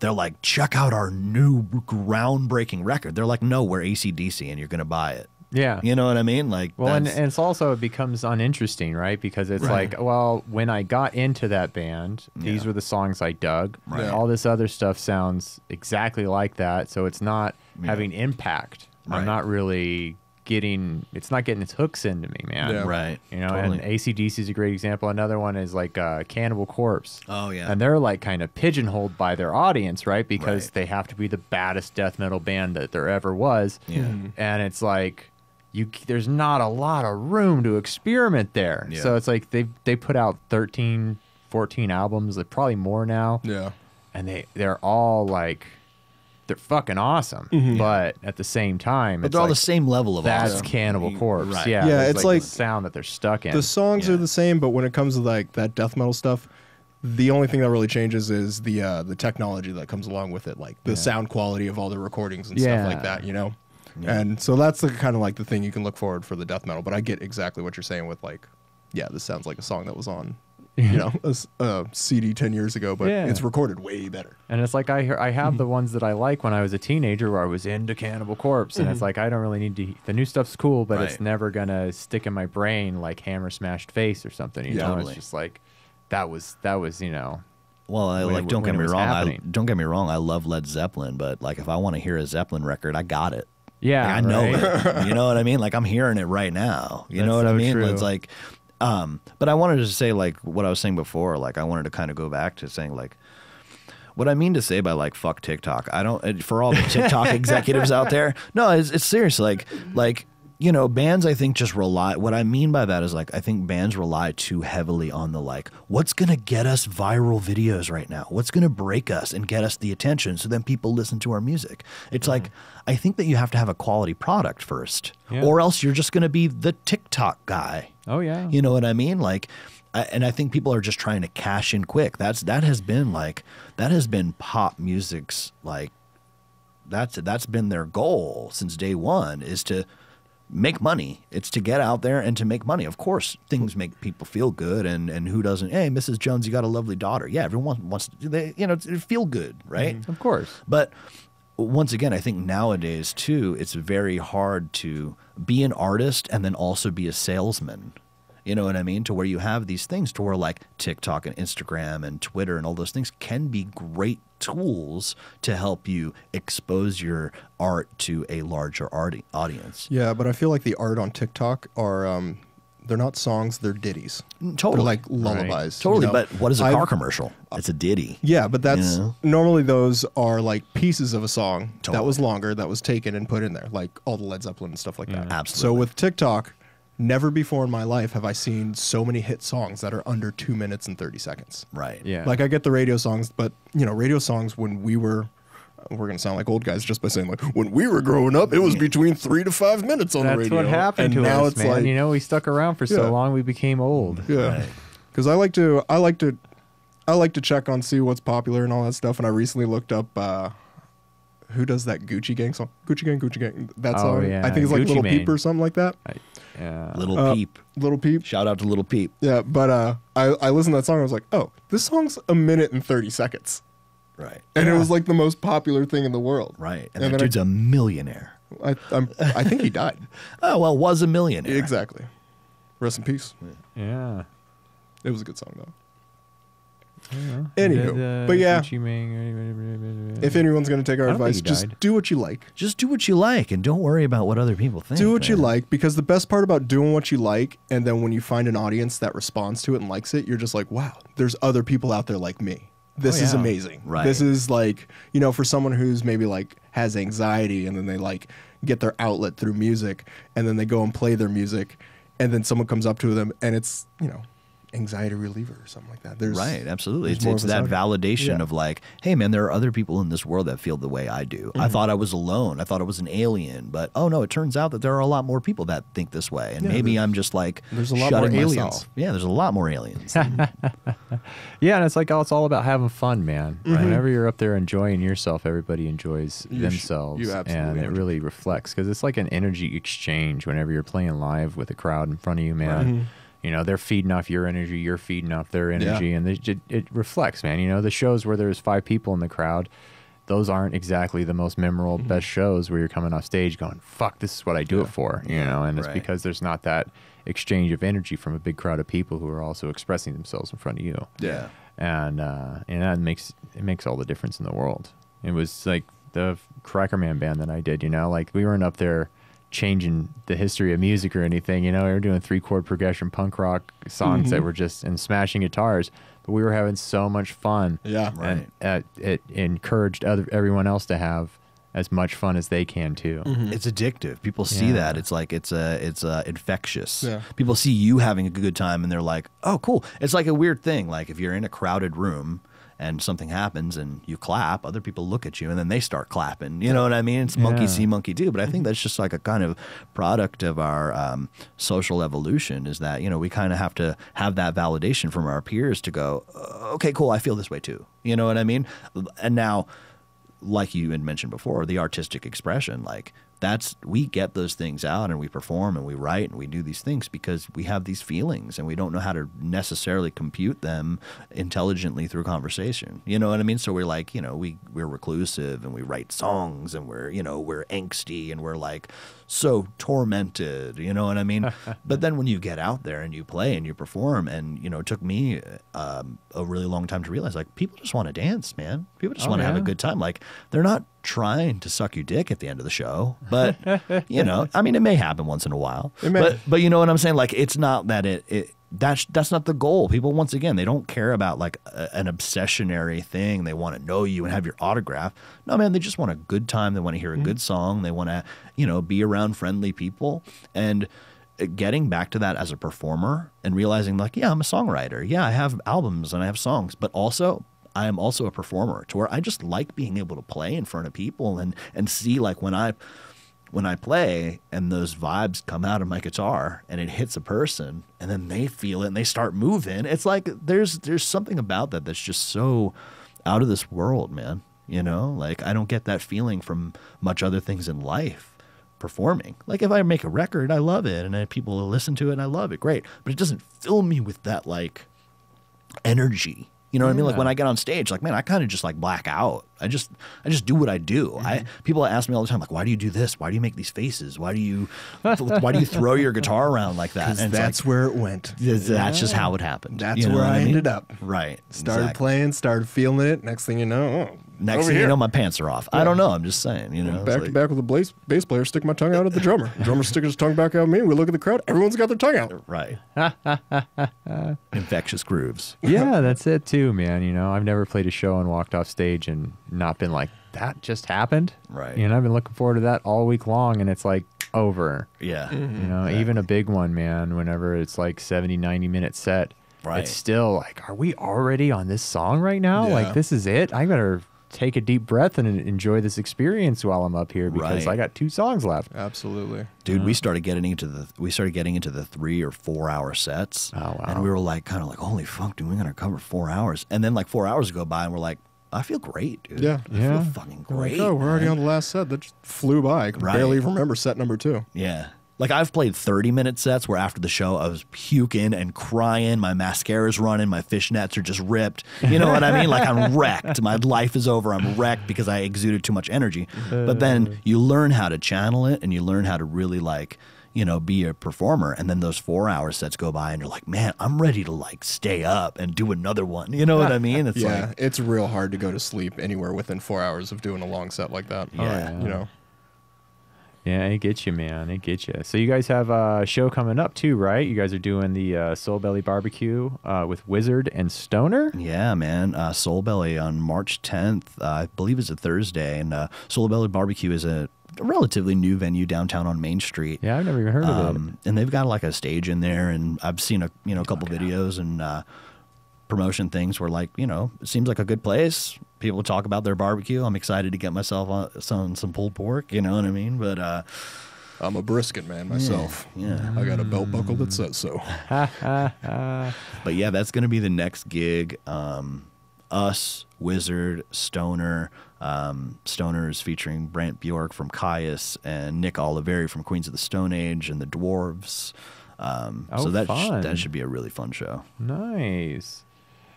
they're like, check out our new groundbreaking record. They're like, no, we're A C D C and you're going to buy it. Yeah. You know what I mean? Like, well, and, and it's also, it becomes uninteresting, right? Because it's right. like, well, when I got into that band, yeah. these were the songs I dug. Right. All this other stuff sounds exactly like that. So it's not yeah. having impact. Right. I'm not really getting it's not getting its hooks into me, man. Yeah. Right. You know, totally. And A C D C is a great example. Another one is like uh, Cannibal Corpse. Oh yeah. And they're like kind of pigeonholed by their audience, right? Because right. they have to be the baddest death metal band that there ever was. Yeah. And it's like you there's not a lot of room to experiment there. Yeah. So it's like they they put out thirteen, fourteen albums, like probably more now. Yeah. And they they're all like they're fucking awesome, mm-hmm. but at the same time, but it's they're like, all the same level of that's awesome. Cannibal Corpse, right. yeah. Yeah, it's, it's like, like the sound that they're stuck in. The songs yeah. are the same, but when it comes to like that death metal stuff, the only thing that really changes is the uh, the technology that comes along with it, like the yeah. sound quality of all the recordings and yeah. stuff like that, you know. Yeah. And so that's the, kind of like the thing you can look forward for the death metal. But I get exactly what you're saying with like, yeah, this sounds like a song that was on. You know, a, a C D ten years ago, but yeah. it's recorded way better. And it's like I hear, I have the ones that I like when I was a teenager where I was into Cannibal Corpse. And mm-hmm. it's like, I don't really need to... The new stuff's cool, but right. it's never going to stick in my brain like Hammer Smashed Face or something. You yeah, know, totally. It's just like, that was, that was you know... Well, I, like, it, don't get me wrong. I, don't get me wrong. I love Led Zeppelin, but like if I want to hear a Zeppelin record, I got it. Yeah, like, I right. know it. You know what I mean? Like I'm hearing it right now. You That's know what so I mean? True. It's like... Um, but I wanted to say, like, what I was saying before, like, I wanted to kind of go back to saying, like, what I mean to say by, like, fuck TikTok. I don't, for all the TikTok executives out there, no, it's, it's serious. Like, like, you know, bands, I think, just rely, what I mean by that is, like, I think bands rely too heavily on the, like, what's going to get us viral videos right now? What's going to break us and get us the attention so then people listen to our music? It's mm-hmm. like, I think that you have to have a quality product first, yeah. or else you're just going to be the TikTok guy. Oh, yeah. You know what I mean? Like, I, and I think people are just trying to cash in quick. That's, that has been like, that has been pop music's, like, that's, that's been their goal since day one, is to make money. It's to get out there and to make money. Of course, things make people feel good. And, and who doesn't? Hey, Missus Jones, you got a lovely daughter. Yeah, everyone wants to, they, you know, feel good, right? Mm-hmm. Of course. But once again, I think nowadays, too, it's very hard to be an artist and then also be a salesman. You know what I mean? To where you have these things to where like TikTok and Instagram and Twitter and all those things can be great tools to help you expose your art to a larger art audience. Yeah, but I feel like the art on TikTok are... Um They're not songs, they're ditties. Totally. They're like lullabies. Right. Totally, you know? But what is a car I've, commercial? It's a ditty. Yeah, but that's, you know? Normally those are like pieces of a song totally. That was longer, that was taken and put in there, like all the Led Zeppelin and stuff like that. Yeah. Absolutely. So with TikTok, never before in my life have I seen so many hit songs that are under two minutes and thirty seconds. Right. Yeah. Like I get the radio songs, but you know, radio songs when we were... We're going to sound like old guys just by saying, like, when we were growing up, it was between three to five minutes on That's the radio. That's what happened and to now us, it's man. Like, you know, we stuck around for yeah. so long, we became old. Yeah. Because right. I like to, I like to, I like to check on, see what's popular and all that stuff. And I recently looked up uh, who does that Gucci Gang song? Gucci Gang, Gucci Gang. That song. Oh, yeah. I think it's like Gucci Little Mane. Peep or something like that. I, yeah. Little uh, Peep. Little Peep. Shout out to Little Peep. Yeah. But uh, I, I listened to that song. I was like, oh, this song's a minute and thirty seconds. Right. And yeah. it was like the most popular thing in the world. Right. And, and that dude's I, a millionaire. I I'm, I think he died. Oh, well, was a millionaire. Exactly. Rest in peace. Yeah. yeah. It was a good song, though. Yeah. Anywho. Did, uh, but yeah, if anyone's going to take our advice, just do what you like. Just do what you like and don't worry about what other people think. Do what man. you like, because the best part about doing what you like, and then when you find an audience that responds to it and likes it, you're just like, wow, there's other people out there like me. This oh, yeah. is amazing. Right. This is like, you know, for someone who's maybe like has anxiety and then they like get their outlet through music and then they go and play their music and then someone comes up to them and it's, you know, anxiety reliever or something like that. There's, right. Absolutely. There's it's it's that validation yeah. of like, hey, man, there are other people in this world that feel the way I do. Mm-hmm. I thought I was alone. I thought I was an alien. But, oh, no, it turns out that there are a lot more people that think this way. And yeah, maybe I'm just like there's a lot shutting more aliens. Myself. Yeah, there's a lot more aliens. Yeah, and it's like, oh, it's all about having fun, man. Mm-hmm. Right? Whenever you're up there enjoying yourself, everybody enjoys you themselves. You and it really reflects because it's like an energy exchange whenever you're playing live with a crowd in front of you, man. Right. Mm-hmm. You know, they're feeding off your energy, you're feeding off their energy, yeah. and it, it reflects, man. You know, the shows where there's five people in the crowd, those aren't exactly the most memorable, mm-hmm. best shows where you're coming off stage going, fuck, this is what I do yeah. it for, you yeah. know, and right. it's because there's not that exchange of energy from a big crowd of people who are also expressing themselves in front of you. Yeah. And, uh, and that makes, it makes all the difference in the world. It was like the Crackerman band that I did, you know, like we weren't up there changing the history of music or anything. You know, we were doing three chord progression punk rock songs mm-hmm. that were just and smashing guitars, but we were having so much fun. Yeah, right. And, uh, it encouraged other everyone else to have as much fun as they can too. Mm-hmm. It's addictive. People see yeah. that. It's like it's a it's a infectious. Yeah. People see you having a good time and they're like, "Oh, cool." It's like a weird thing. Like if you're in a crowded room and something happens and you clap, other people look at you and then they start clapping. You know what I mean? It's yeah. monkey see, monkey do. But I think that's just like a kind of product of our um, social evolution, is that, you know, we kind of have to have that validation from our peers to go, "Okay, cool. I feel this way too." You know what I mean? And now, like you had mentioned before, the artistic expression, like that's, we get those things out and we perform and we write and we do these things because we have these feelings and we don't know how to necessarily compute them intelligently through conversation. You know what I mean? So we're like, you know, we, we're reclusive and we write songs and we're, you know, we're angsty and we're like so tormented, you know what I mean? But then when you get out there and you play and you perform, and, you know, it took me um, a really long time to realize, like, people just want to dance, man. People just oh, want to yeah. have a good time. Like, they're not trying to suck your dick at the end of the show, but, you know, I mean, it may happen once in a while, but, but you know what I'm saying? Like, it's not that it, it that's, that's not the goal. People, once again, they don't care about like a, an obsessionary thing. They want to know you and have your autograph. No, man, they just want a good time. They want to hear a mm-hmm. good song. They want to, you know, be around friendly people. And getting back to that as a performer and realizing, like, yeah, I'm a songwriter. Yeah, I have albums and I have songs, but also I am also a performer, to where I just like being able to play in front of people and, and see, like, when I, when I play and those vibes come out of my guitar and it hits a person and then they feel it and they start moving. It's like there's there's something about that that's just so out of this world, man. You know, like, I don't get that feeling from much other things in life. Performing, like, if I make a record, I love it and I have people who listen to it and I love it, great, but it doesn't fill me with that, like, energy. You know what yeah. I mean? Like, when I get on stage, like, man, I kind of just, like, black out. I just, I just do what I do. Mm-hmm. I people ask me all the time, like, why do you do this? Why do you make these faces? Why do you, why do you throw your guitar around like that? And that's like, where it went. That's yeah. just how it happened. That's you know where I, I mean? ended up. Right. Started exactly. playing. Started feeling it. Next thing you know, oh, next over thing here. you know, my pants are off. Yeah. I don't know. I'm just saying. You know, back to like, back with the bass, bass player, stick my tongue out at the drummer. Drummer sticks his tongue back out at me. We look at the crowd. Everyone's got their tongue out. Right. Infectious grooves. Yeah, that's it too, man. You know, I've never played a show and walked off stage and not been like, that just happened. Right. You know, I've been looking forward to that all week long, and it's like over. Yeah. Mm-hmm. You know, exactly. Even a big one, man, whenever it's like seventy, ninety minute set, right. It's still like, are we already on this song right now? Yeah. Like, this is it? I better take a deep breath and enjoy this experience while I'm up here, because right. I got two songs left. Absolutely. Dude, yeah. we started getting into the we started getting into the three or four hour sets. Oh, wow. And we were like, kind of like, holy fuck, dude, we're gonna cover four hours. And then like four hours go by and we're like, I feel great, dude. Yeah. I yeah. feel fucking great. Oh, we're already man. on the last set. That just flew by. I can right. barely remember set number two. Yeah. Like, I've played thirty-minute sets where after the show I was puking and crying. My mascara's running. My fishnets are just ripped. You know what I mean? Like, I'm wrecked. My life is over. I'm wrecked because I exuded too much energy. But then you learn how to channel it, and you learn how to really, like, you know, be a performer. And then those four hour sets go by and you're like, man, I'm ready to, like, stay up and do another one. You know what I mean? It's yeah, like, it's real hard to go to sleep anywhere within four hours of doing a long set like that. Yeah. Right, you know? Yeah, it gets you, man. It gets you. So you guys have a show coming up too, right? You guys are doing the uh, Soulbelly Barbecue uh, with Wizard and Stoner? Yeah, man. Uh, Soulbelly on March tenth, uh, I believe it's a Thursday. And uh, Soulbelly Barbecue is a A relatively new venue downtown on Main Street. Yeah, I've never even heard of um, it. And they've got like a stage in there, and I've seen a you know a couple oh, videos and uh, promotion things where, like, you know, it seems like a good place. People talk about their barbecue. I'm excited to get myself on some some pulled pork. You know what I mean? But uh, I'm a brisket man myself. Yeah, yeah. I got a belt buckle that says so. But yeah, that's gonna be the next gig. Um, us, Wizard, Stoner. Um, Stoners featuring Brant Bjork from Caius and Nick Oliveri from Queens of the Stone Age and the Dwarves. Um, oh, so that sh that should be a really fun show. Nice.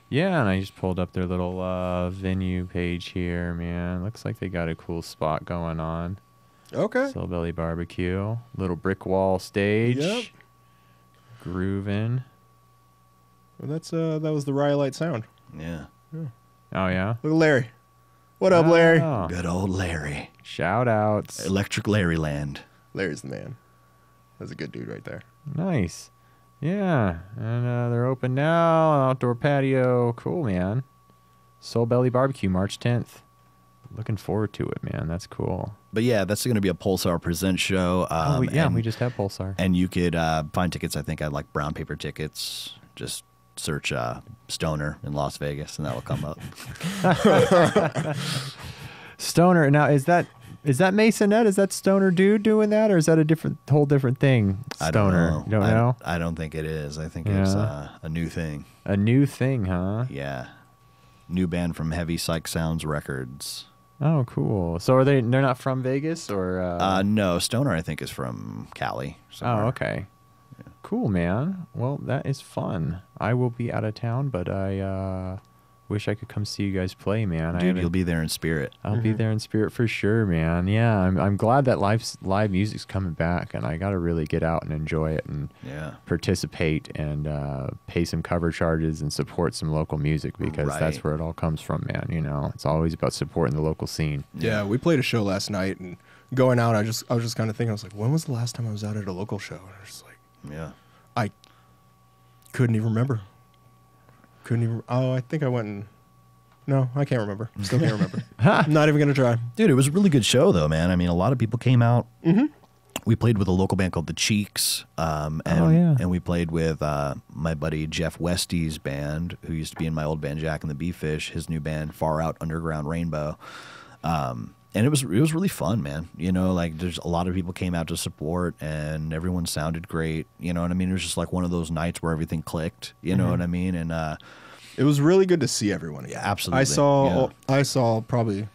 Yeah, and I just pulled up their little uh, venue page here, man. Looks like they got a cool spot going on. Okay. Soulbelly Barbecue, little brick wall stage. Yep. Grooving. Well, that's uh, that was the Rhyolite Sound. Yeah. yeah. Oh yeah. Look at Larry. What up, Larry? Oh. Good old Larry. Shout outs. Electric Larry Land. Larry's the man. That's a good dude right there. Nice. Yeah. And uh, they're open now. Outdoor patio. Cool, man. Soulbelly Barbecue, March tenth. Looking forward to it, man. That's cool. But yeah, that's going to be a Pulsar Presents show. Um, oh, we, yeah, and, we just have Pulsar. And you could uh, find tickets. I think I like brown paper tickets. Just search uh, Stoner in Las Vegas, and that will come up. Stoner. Now, is that... Is that Masonette? Is that Stoner dude doing that, or is that a different, whole different thing? Stoner, I don't know. You don't I, know? I don't think it is. I think yeah. it's uh, a new thing. A new thing, huh? Yeah, new band from Heavy Psych Sounds Records. Oh, cool. So are they? They're not from Vegas, or? Uh... Uh, no, Stoner I think is from Cali. Somewhere. Oh, okay. Yeah. Cool, man. Well, that is fun. I will be out of town, but I. Uh... Wish I could come see you guys play, man. Dude, you'll be there in spirit. I'll mm-hmm. be there in spirit for sure, man. Yeah, I'm, I'm glad that live, live music's coming back, and I got to really get out and enjoy it and yeah. participate and uh, pay some cover charges and support some local music because right. that's where it all comes from, man. You know, it's always about supporting the local scene. Yeah, we played a show last night, and going out, I just I was just kind of thinking, I was like, when was the last time I was out at a local show? And I was just like, yeah, I couldn't even remember. Couldn't even. Oh, I think I went and. No, I can't remember. Still can't remember. I'm not even going to try. Dude, it was a really good show, though, man. I mean, a lot of people came out. Mm-hmm. We played with a local band called The Cheeks. Um, and, oh, yeah. And we played with uh, my buddy Jeff Westy's band, who used to be in my old band, Jack and the Beefish, his new band, Far Out Underground Rainbow. Um, and it was, it was really fun, man. You know, like, there's a lot of people came out to support, and everyone sounded great. You know what I mean? It was just like one of those nights where everything clicked. You mm-hmm. know what I mean? And uh, it was really good to see everyone again. Yeah, absolutely. I saw, yeah. I saw probably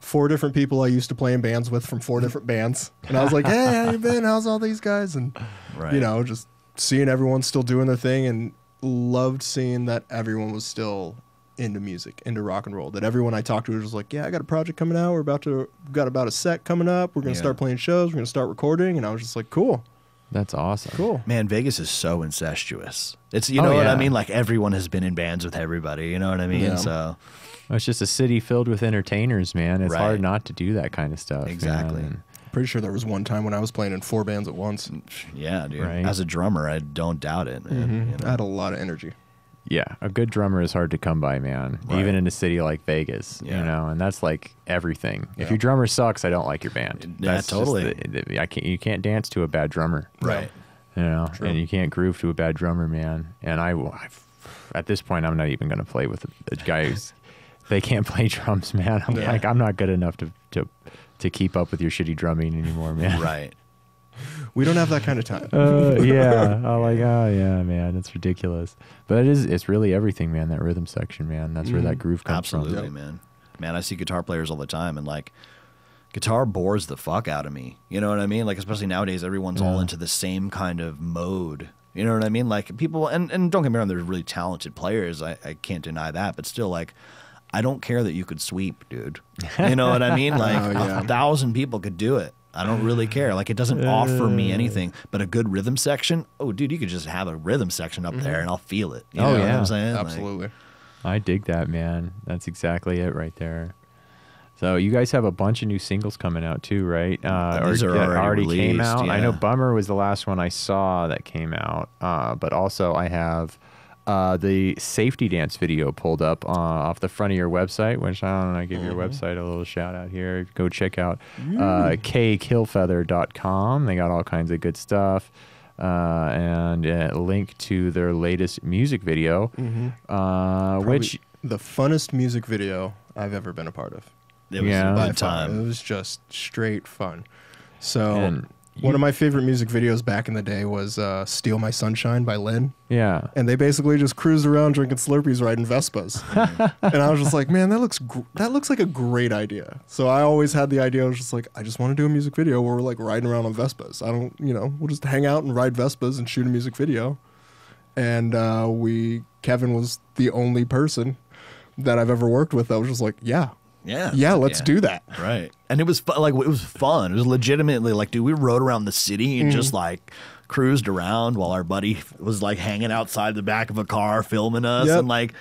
four different people I used to play in bands with from four different bands. And I was like, hey, how you been? How's all these guys? And, right. you know, just seeing everyone still doing their thing, and loved seeing that everyone was still into music, into rock and roll, that everyone I talked to was just like, yeah, I got a project coming out, we're about to got about a set coming up, we're gonna yeah. start playing shows, we're gonna start recording. And I was just like, cool, that's awesome. Cool, man. Vegas is so incestuous. It's you oh, know yeah. what I mean, like, everyone has been in bands with everybody, you know what I mean? Yeah. So it's just a city filled with entertainers, man. It's right. hard not to do that kind of stuff. Exactly, man. Pretty sure there was one time when I was playing in four bands at once. Yeah, dude. Right. As a drummer, I don't doubt it, man. Mm-hmm. You know? I had a lot of energy. Yeah, a good drummer is hard to come by, man, right. even in a city like Vegas, yeah. you know, and that's like everything. Yeah. If your drummer sucks, I don't like your band. Yeah, that's totally. The, the, I can't, you can't dance to a bad drummer. Right. You know, true. And you can't groove to a bad drummer, man. And I, I've, at this point, I'm not even going to play with the guys. They can't play drums, man. I'm yeah. like, I'm not good enough to, to, to keep up with your shitty drumming anymore, man. Right. We don't have that kind of time. uh, yeah. Oh, like, oh, yeah, man. It's ridiculous. But it is, it's really everything, man, that rhythm section, man. That's mm. where that groove comes Absolutely, from. Absolutely, man. Man, I see guitar players all the time, and, like, guitar bores the fuck out of me. You know what I mean? Like, especially nowadays, everyone's yeah. all into the same kind of mode. You know what I mean? Like, people, and, and don't get me wrong, they're really talented players. I, I can't deny that. But still, like, I don't care that you could sweep, dude. You know what I mean? Like, oh, yeah. a thousand people could do it. I don't really care. Like, it doesn't offer me anything, but a good rhythm section. Oh, dude, you could just have a rhythm section up mm-hmm. there, and I'll feel it. You oh, know yeah. what I'm saying? Absolutely. Like, I dig that, man. That's exactly it right there. So you guys have a bunch of new singles coming out too, right? Uh, These or, are already, already released, came out. Yeah. I know Bummer was the last one I saw that came out, uh, but also I have uh, the Safety Dance video pulled up uh, off the front of your website, which I don't know, I give mm-hmm. your website a little shout out here. Go check out uh, K kilfeather dot com. They got all kinds of good stuff uh, and a link to their latest music video, mm-hmm. uh, which... the funnest music video I've ever been a part of. It was yeah. by time. It was just straight fun. So... And one of my favorite music videos back in the day was uh, Steal My Sunshine by Lynn. Yeah. And they basically just cruised around drinking Slurpees, riding Vespas. And I was just like, man, that looks gr that looks like a great idea. So I always had the idea, I was just like, I just want to do a music video where we're like riding around on Vespas. I don't, you know, we'll just hang out and ride Vespas and shoot a music video. And uh, we, Kevin was the only person that I've ever worked with that was just like, yeah. Yeah. Yeah, let's yeah. do that. Right. And it was like it was fun. It was legitimately like, dude, we rode around the city and mm. just like cruised around while our buddy was like hanging outside the back of a car filming us. Yep. And like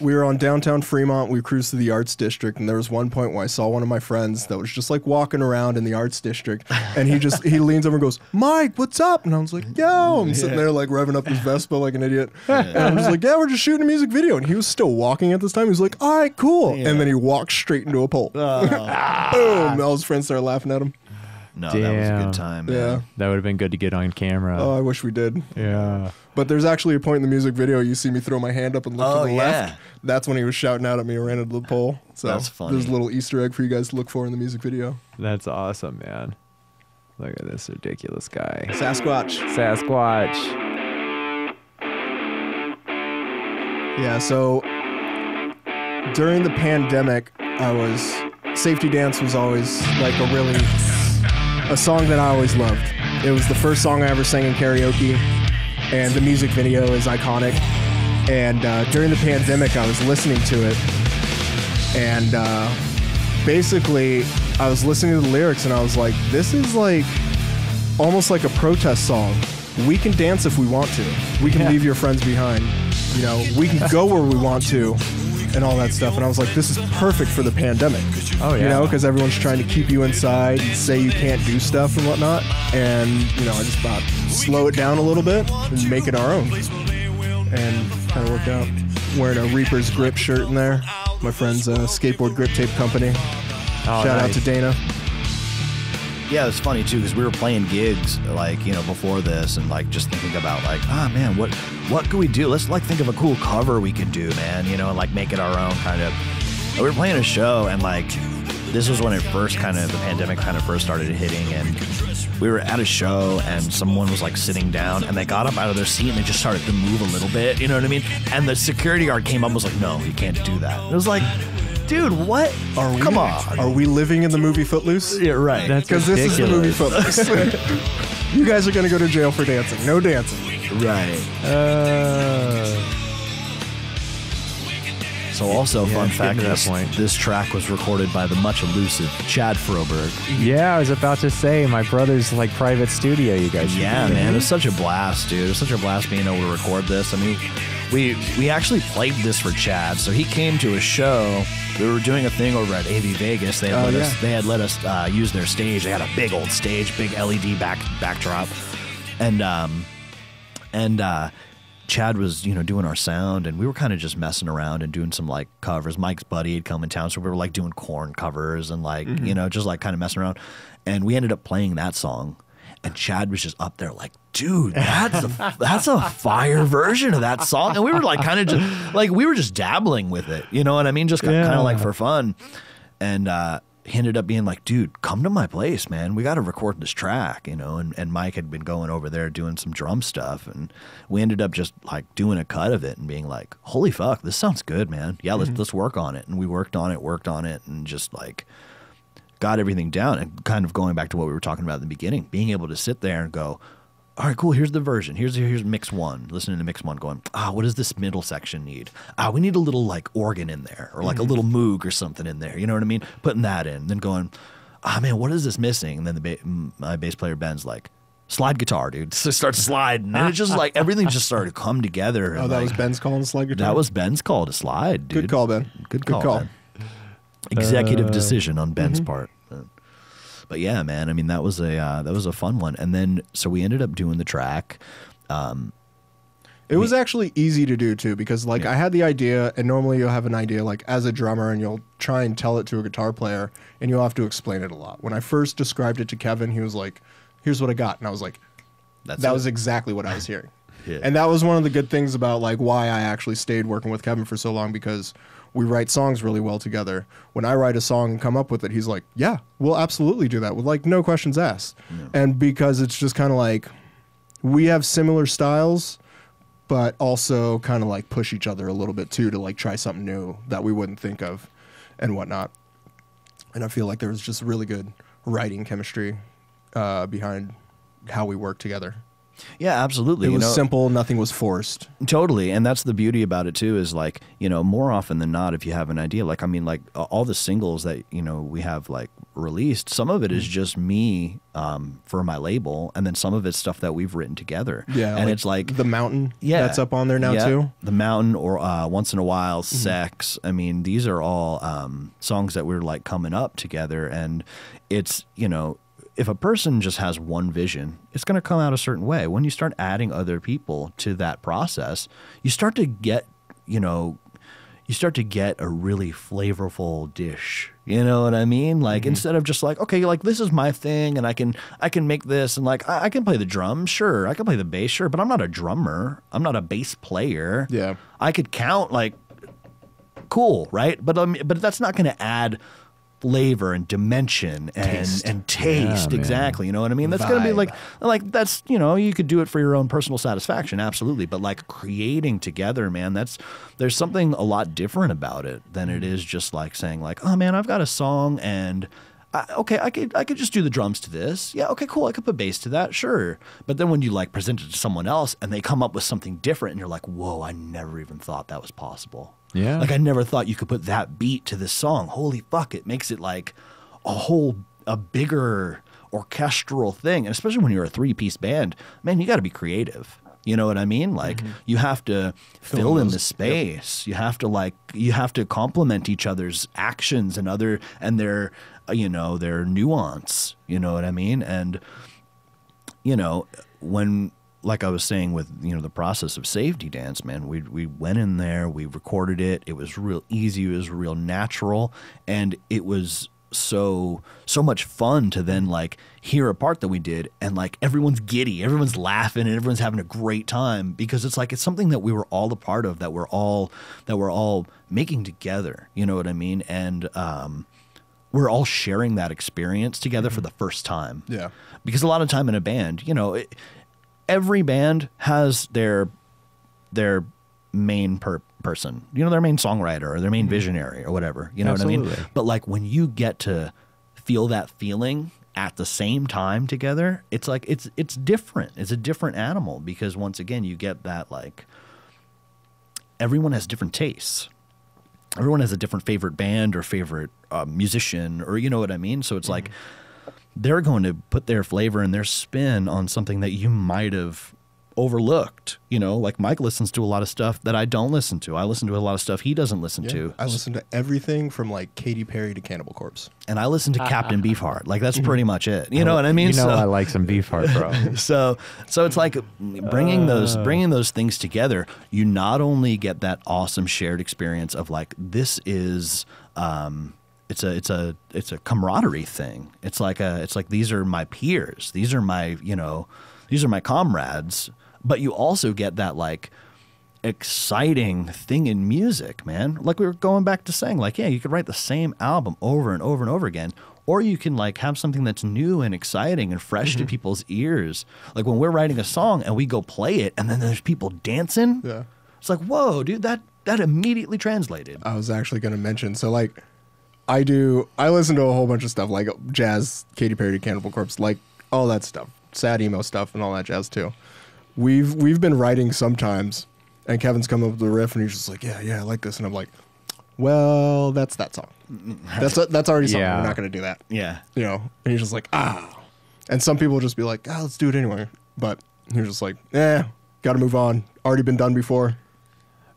we were on downtown Fremont. We cruised to the Arts District, and there was one point where I saw one of my friends that was just like walking around in the Arts District, and he just he leans over and goes, "Mike, what's up?" And I was like, "Yo," I'm yeah. sitting there like revving up his Vespa like an idiot, yeah. and I'm just like, "Yeah, we're just shooting a music video." And he was still walking at this time. He was like, "All right, cool," yeah. and then he walked straight into a pole. Oh. Boom! All his friends started laughing at him. No, damn. That was a good time. Man. Yeah, that would have been good to get on camera. Oh, I wish we did. Yeah, but there's actually a point in the music video you see me throw my hand up and look oh, to the yeah. left. That's when he was shouting out at me and ran into the pole. So that's funny. There's a little Easter egg for you guys to look for in the music video. That's awesome, man. Look at this ridiculous guy. Sasquatch. Sasquatch. Yeah. So during the pandemic, I was Safety Dance was always like a really. A song that I always loved. It was the first song I ever sang in karaoke, and the music video is iconic. And uh, during the pandemic, I was listening to it, and uh, basically, I was listening to the lyrics, and I was like, "This is like almost like a protest song. We can dance if we want to. We can yeah. leave your friends behind. You know, we can go where we want to." And all that stuff, and I was like, this is perfect for the pandemic. Oh yeah, you know, because everyone's trying to keep you inside and say you can't do stuff and whatnot. And you know, I just thought, slow it down a little bit and make it our own. And kind of worked out. Wearing a Reaper's Grip shirt in there. My friend's uh, skateboard grip tape company. Oh, shout nice. Out to Dana. Yeah, it's funny too because we were playing gigs like you know before this, and like just thinking about like, ah oh, man, what what could we do? Let's like think of a cool cover we could do, man. You know, and like make it our own kind of. And we were playing a show, and like this was when it first kind of the pandemic kind of first started hitting, and we were at a show, and someone was like sitting down, and they got up out of their seat and they just started to move a little bit. You know what I mean? And the security guard came up and was like, "No, you can't do that." And it was like. Dude, what? Are we, Come on. Are we living in the movie Footloose? Yeah, right. That's because this is the movie Footloose. You guys are going to go to jail for dancing. No dancing. Right. Uh, so also, yeah, fun fact, this, this track was recorded by the much elusive Chad Froberg. Yeah, I was about to say, my brother's like private studio, you guys. Yeah, man. It was such a blast, dude. It was such a blast being able to record this. I mean... We we actually played this for Chad, so he came to a show. We were doing a thing over at A V Vegas. They had oh, let yeah. us they had let us uh, use their stage. They had a big old stage, big L E D back backdrop, and um, and uh, Chad was you know doing our sound, and we were kind of just messing around and doing some like covers. Mike's buddy had come in town, so we were like doing Korn covers and like mm-hmm. you know just like kind of messing around, and we ended up playing that song. And Chad was just up there like, dude, that's a, that's a fire version of that song. And we were like kind of just like we were just dabbling with it. You know what I mean? Just yeah. kind of like for fun. And uh, he ended up being like, dude, come to my place, man. We got to record this track, you know. And, and Mike had been going over there doing some drum stuff. And we ended up just like doing a cut of it and being like, holy fuck, this sounds good, man. Yeah, mm-hmm. let's, let's work on it. And we worked on it, worked on it and just like. Got everything down and kind of going back to what we were talking about in the beginning, being able to sit there and go, all right, cool, here's the version. Here's here's mix one. Listening to mix one going, ah, what does this middle section need? Ah, we need a little like organ in there or like mm-hmm. a little moog or something in there. You know what I mean? Putting that in. Then going, ah, man, what is this missing? And then the ba my bass player Ben's like, slide guitar, dude. So it starts sliding. And it's just like everything just started to come together. Oh, that like, was Ben's call to slide guitar? That was Ben's call to slide, dude. Good call, Ben. Good call, Good call. Ben. Executive uh, decision on Ben's mm-hmm. part, but, but yeah, man. I mean, that was a uh, that was a fun one. And then so we ended up doing the track. Um, it we, was actually easy to do too because like yeah. I had the idea, and normally you'll have an idea like as a drummer, and you'll try and tell it to a guitar player, and you'll have to explain it a lot. When I first described it to Kevin, he was like, "Here's what I got," and I was like, That's "That it. was exactly what I was hearing." yeah. And that was one of the good things about like why I actually stayed working with Kevin for so long because. We write songs really well together. When I write a song and come up with it, he's like, yeah, we'll absolutely do that with like no questions asked. Yeah. And because it's just kind of like we have similar styles, but also kind of like push each other a little bit too to like try something new that we wouldn't think of and whatnot. And I feel like there was just really good writing chemistry uh, behind how we work together. Yeah, absolutely. It you was know, simple. Nothing was forced. Totally. And that's the beauty about it, too, is like, you know, more often than not, if you have an idea, like, I mean, like all the singles that, you know, we have like released, some of it is just me um, for my label. And then some of it's stuff that we've written together. Yeah. And like it's like The Mountain. Yeah. That's up on there now, yeah, too. The Mountain or uh, Once in a While, mm-hmm. Sex. I mean, these are all um, songs that we're like coming up together. And it's, you know, if a person just has one vision, it's going to come out a certain way. When you start adding other people to that process, you start to get, you know, you start to get a really flavorful dish. You know what I mean? Like, mm-hmm. instead of just like, okay, you're like, this is my thing and I can, I can make this. And like, I, I can play the drums. Sure. I can play the bass. Sure. But I'm not a drummer. I'm not a bass player. Yeah. I could count like cool. Right. But, um, but that's not going to add flavor and dimension and taste, and taste yeah, exactly. You know what I mean? That's going to be like, like that's, you know, you could do it for your own personal satisfaction. Absolutely. But like creating together, man, that's, there's something a lot different about it than it is just like saying like, oh man, I've got a song and I, okay, I could, I could just do the drums to this. Yeah. Okay, cool. I could put bass to that. Sure. But then when you like present it to someone else and they come up with something different and you're like, whoa, I never even thought that was possible. Yeah. Like I never thought you could put that beat to this song. Holy fuck, it makes it like a whole, a bigger orchestral thing. And especially when you're a three-piece band, man, you got to be creative. You know what I mean? Like mm-hmm. you have to fill, fill in the space. Yep. You have to like, you have to complement each other's actions and other, and their, you know, their nuance. You know what I mean? And, you know, when... like I was saying with, you know, the process of Safety Dance, man, we, we went in there, we recorded it. It was real easy. It was real natural. And it was so, so much fun to then like hear a part that we did. And like, everyone's giddy, everyone's laughing and everyone's having a great time because it's like, it's something that we were all a part of, that we're all, that we're all making together. You know what I mean? And, um, we're all sharing that experience together for the first time. Yeah. Because a lot of time in a band, you know, it, every band has their their main per person, you know, their main songwriter or their main visionary or whatever, you know Absolutely. What I mean? But like when you get to feel that feeling at the same time together, it's like it's it's different. It's a different animal because once again, you get that like everyone has different tastes. Everyone has a different favorite band or favorite uh, musician or you know what I mean? So it's mm-hmm. like they're going to put their flavor and their spin on something that you might have overlooked. You know, like Mike listens to a lot of stuff that I don't listen to. I listen to a lot of stuff he doesn't listen yeah, to. I listen to everything from like Katy Perry to Cannibal Corpse. And I listen to uh, Captain uh, Beefheart. Like that's pretty much it. You know what I mean? You know so, I like some Beefheart, bro. so so it's like bringing uh, those bringing those things together, you not only get that awesome shared experience of like this is um It's a it's a it's a camaraderie thing. It's like a it's like these are my peers. These are my you know, these are my comrades. But you also get that like exciting thing in music, man. Like we were going back to saying like yeah, you could write the same album over and over and over again, or you can like have something that's new and exciting and fresh mm-hmm. to people's ears. Like when we're writing a song and we go play it, and then there's people dancing. Yeah, it's like whoa, dude, that that immediately translated. I was actually going to mention so like. I do. I listen to a whole bunch of stuff like jazz, Katy Perry, Cannibal Corpse, like all that stuff, sad emo stuff, and all that jazz too. We've we've been writing sometimes, and Kevin's come up with a riff, and he's just like, yeah, yeah, I like this, and I'm like, well, that's that song. That's a, that's already something. Yeah. We're not gonna do that. Yeah, you know. And he's just like, ah. And some people just be like, ah, oh, let's do it anyway. But he's just like, eh, gotta move on. Already been done before.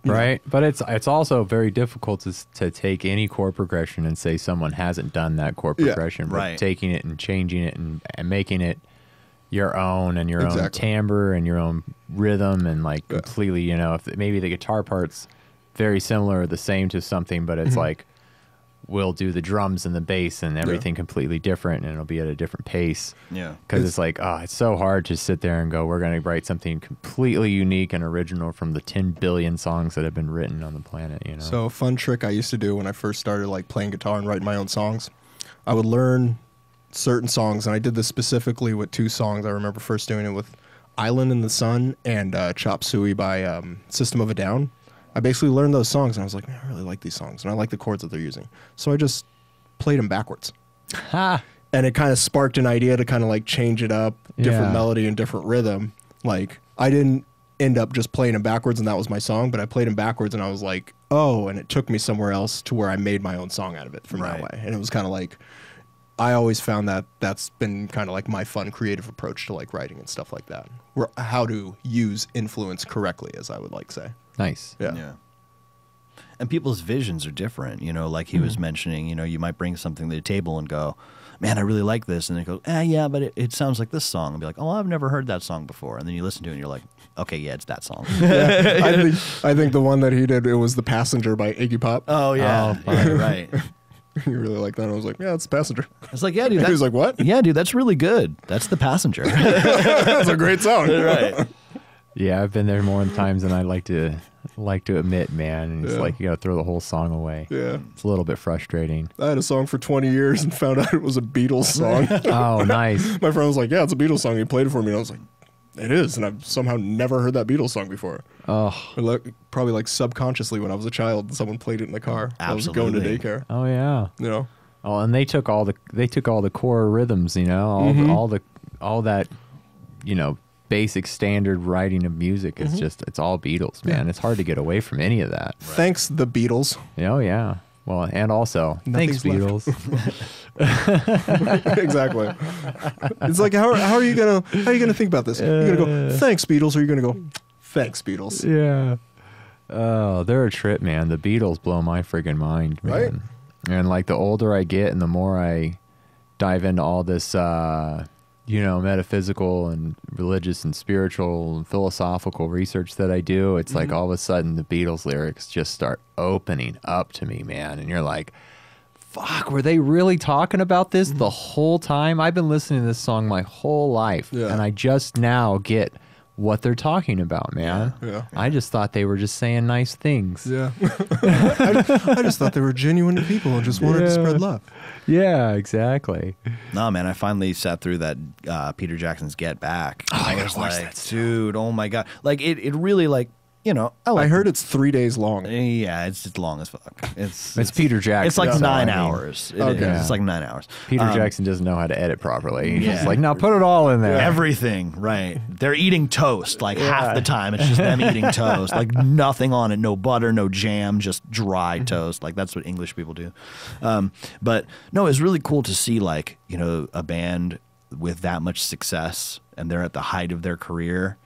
Right, but it's it's also very difficult to to take any chord progression and say someone hasn't done that chord progression. Yeah, but right. taking it and changing it and, and making it your own and your exactly. own timbre and your own rhythm and like yeah. completely, you know, if maybe the guitar part's very similar or the same to something, but it's mm-hmm. like we'll do the drums and the bass and everything yeah. completely different and it'll be at a different pace. Yeah, because it's, it's like oh, it's so hard to sit there and go, we're going to write something completely unique and original from the ten billion songs that have been written on the planet. You know. So a fun trick I used to do when I first started like playing guitar and writing my own songs, I would learn certain songs, and I did this specifically with two songs. I remember first doing it with "Island in the Sun" and uh, "Chop Suey" by um, System of a Down. I basically learned those songs, and I was like, man, I really like these songs, and I like the chords that they're using. So I just played them backwards. Ha! And it kind of sparked an idea to kind of like change it up, different yeah. melody and different rhythm. Like, I didn't end up just playing them backwards and that was my song, but I played them backwards and I was like, oh, and it took me somewhere else to where I made my own song out of it from that way. And it was kind of like, I always found that that's been kind of like my fun creative approach to like writing and stuff like that. Where, how to use influence correctly, as I would like say. Nice. Yeah. Yeah. And people's visions are different, you know, like he mm-hmm. was mentioning, you know, you might bring something to the table and go, man, I really like this. And they go, ah, yeah, but it, it sounds like this song. And be like, oh, I've never heard that song before. And then you listen to it and you're like, okay, yeah, it's that song. Yeah. I, think, I think the one that he did, it was The Passenger by Iggy Pop. Oh, yeah. Oh, right, right. You really like that? And I was like, yeah, it's The Passenger. I was like, yeah, dude. That, he was like, what? Yeah, dude, that's really good. That's The Passenger. That's a great song. Right. Yeah, I've been there more times than I like to like to admit, man. And it's yeah. like you got to throw the whole song away. Yeah, it's a little bit frustrating. I had a song for twenty years and found out it was a Beatles song. Oh, nice. My friend was like, yeah, it's a Beatles song. He played it for me. And I was like, it is. And I've somehow never heard that Beatles song before. Oh, like, probably like subconsciously when I was a child, someone played it in the car. Absolutely. I was going to daycare. Oh yeah. You know. Oh, and they took all the they took all the core rhythms. You know, all mm-hmm. the, all the all that, you know, basic standard writing of music is mm-hmm. just, it's all Beatles, man. Yeah. It's hard to get away from any of that. Right. Thanks, the Beatles. Oh, yeah. Well, and also, nothing's thanks, Beatles. Exactly. It's like, how, how are you going to, how are you going to think about this? Uh, you're going to go, thanks, Beatles, or you're going to go, thanks, Beatles. Yeah. Oh, they're a trip, man. The Beatles blow my friggin' mind, man. Right? And like the older I get and the more I dive into all this, uh, you know, metaphysical and religious and spiritual and philosophical research that I do, it's mm-hmm. like all of a sudden the Beatles lyrics just start opening up to me, man. And you're like, fuck, were they really talking about this mm-hmm. the whole time? I've been listening to this song my whole life, yeah. and I just now get what they're talking about, man. Yeah, yeah, yeah. I just thought they were just saying nice things. Yeah. I, I just thought they were genuine people and just wanted yeah. to spread love. Yeah, exactly. No, man, I finally sat through that uh, Peter Jackson's Get Back. Oh, I, I was like, that dude, oh my God. Like, it, it really, like, you know. I, like I heard it. It's three days long. Yeah, it's just long as fuck. It's, it's, it's Peter Jackson. It's like yeah. nine hours. It okay. is. It's like nine hours. Peter um, Jackson doesn't know how to edit properly. He's yeah. like, now put it all in there. Everything, right. They're eating toast like yeah. half the time. It's just them eating toast. Like nothing on it. No butter, no jam, just dry toast. Like that's what English people do. Um, but no, it's really cool to see like, you know, a band with that much success and they're at the height of their career.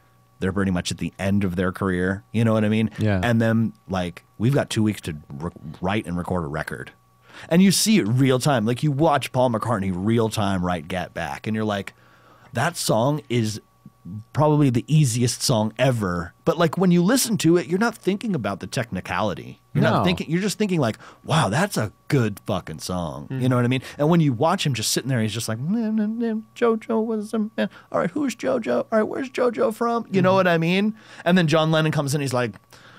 They're pretty much at the end of their career. You know what I mean? Yeah. And then, like, we've got two weeks to write and record a record. And you see it real time. Like, you watch Paul McCartney real time write Get Back. And you're like, that song is probably the easiest song ever. But, like, when you listen to it, you're not thinking about the technicality. You're no. not thinking. You're just thinking, like, wow, that's a good fucking song. Mm. You know what I mean? And when you watch him just sitting there, he's just like, nah, nah, nah, JoJo was a man. All right, who's JoJo? All right, where's JoJo from? You mm. know what I mean? And then John Lennon comes in, he's like,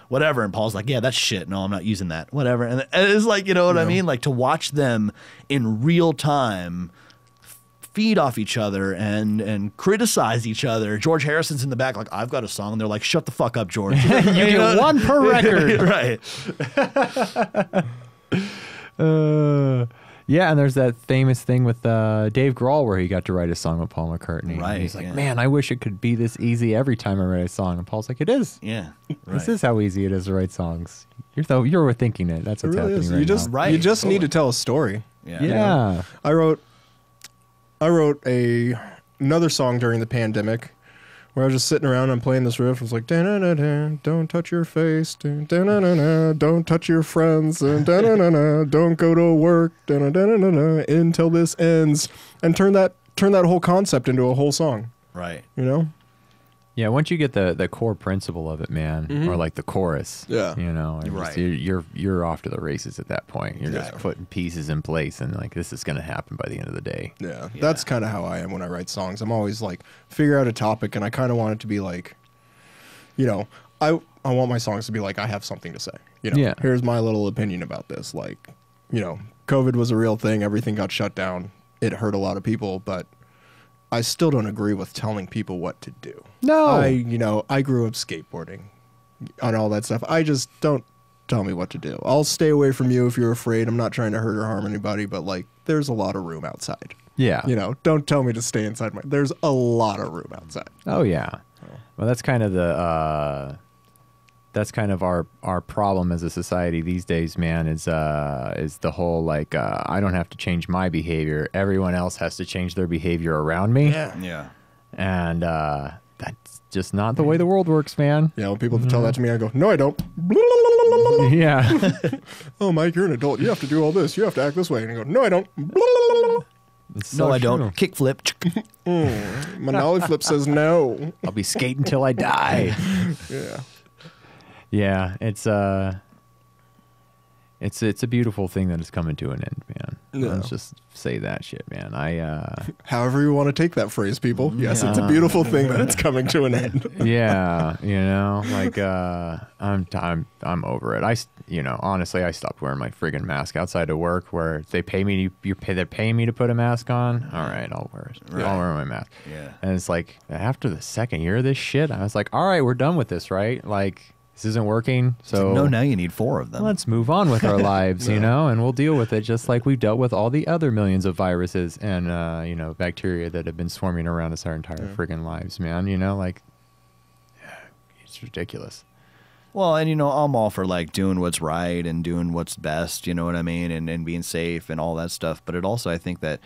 whatever. And Paul's like, yeah, that's shit. No, I'm not using that. Whatever. And it's like, you know what yeah. I mean? Like, to watch them in real time feed off each other and and criticize each other. George Harrison's in the back like, I've got a song. And they're like, shut the fuck up, George. You get one per record. Right. uh, yeah, and there's that famous thing with uh, Dave Grohl where he got to write a song with Paul McCartney. Right. And he's like, yeah. man, I wish it could be this easy every time I write a song. And Paul's like, it is. Yeah. Right. This is how easy it is to write songs. You're th you're thinking it. That's what's it really happening right you just, now. Right. You just totally. Need to tell a story. Yeah. yeah. yeah. I wrote... I wrote a another song during the pandemic where I was just sitting around and playing this riff. I was like, da -na -na -na, don't touch your face. Da -na -na -na, don't touch your friends. Da -na -na -na, don't go to work. Da -na -na -na, until this ends. And turn that turn that whole concept into a whole song. Right. You know? Yeah, once you get the, the core principle of it, man, mm-hmm. or like the chorus, yeah. you know, right. just, you're, you're you're off to the races at that point. You're yeah. just putting pieces in place and like, this is going to happen by the end of the day. Yeah, yeah. That's kind of how I am when I write songs. I'm always like, figure out a topic and I kind of want it to be like, you know, I, I want my songs to be like, I have something to say. You know, yeah. here's my little opinion about this. Like, you know, COVID was a real thing. Everything got shut down. It hurt a lot of people, but I still don't agree with telling people what to do. No. I, you know, I grew up skateboarding and all that stuff. I just don't tell me what to do. I'll stay away from you if you're afraid. I'm not trying to hurt or harm anybody, but, like, there's a lot of room outside. Yeah. You know, don't tell me to stay inside. My, there's a lot of room outside. Oh, yeah. Well, that's kind of the uh, that's kind of our our problem as a society these days, man. Is uh is the whole like uh, I don't have to change my behavior; everyone else has to change their behavior around me. Yeah, yeah. And uh, that's just not the way the world works, man. Yeah, when people mm-hmm. tell that to me, I go, "No, I don't." Yeah. Oh, Mike, you're an adult. You have to do all this. You have to act this way. And I go, "No, I don't." So no, I don't. Sure. Kickflip. mm, my nollie flip says no. I'll be skating till I die. Yeah. Yeah, it's uh it's it's a beautiful thing that is coming to an end, man. No. Let's just say that shit, man. I uh however you want to take that phrase, people. Yes, yeah. It's a beautiful thing that it's coming to an end. Yeah, you know, like uh I'm I'm I'm over it. I you know, honestly, I stopped wearing my friggin' mask outside of work where they pay me to, you pay they're paying me to put a mask on. All right, I'll wear it. Right. I'll wear my mask. Yeah. And it's like after the second year of this shit, I was like, "All right, we're done with this, right?" Like this isn't working, so no. Now you need four of them. Let's move on with our lives, yeah. you know, and we'll deal with it just like we've dealt with all the other millions of viruses and uh, you know, bacteria that have been swarming around us our entire yeah. friggin' lives, man. You know, like it's ridiculous. Well, and you know, I'm all for like doing what's right and doing what's best. You know what I mean, and and being safe and all that stuff. But it also, I think that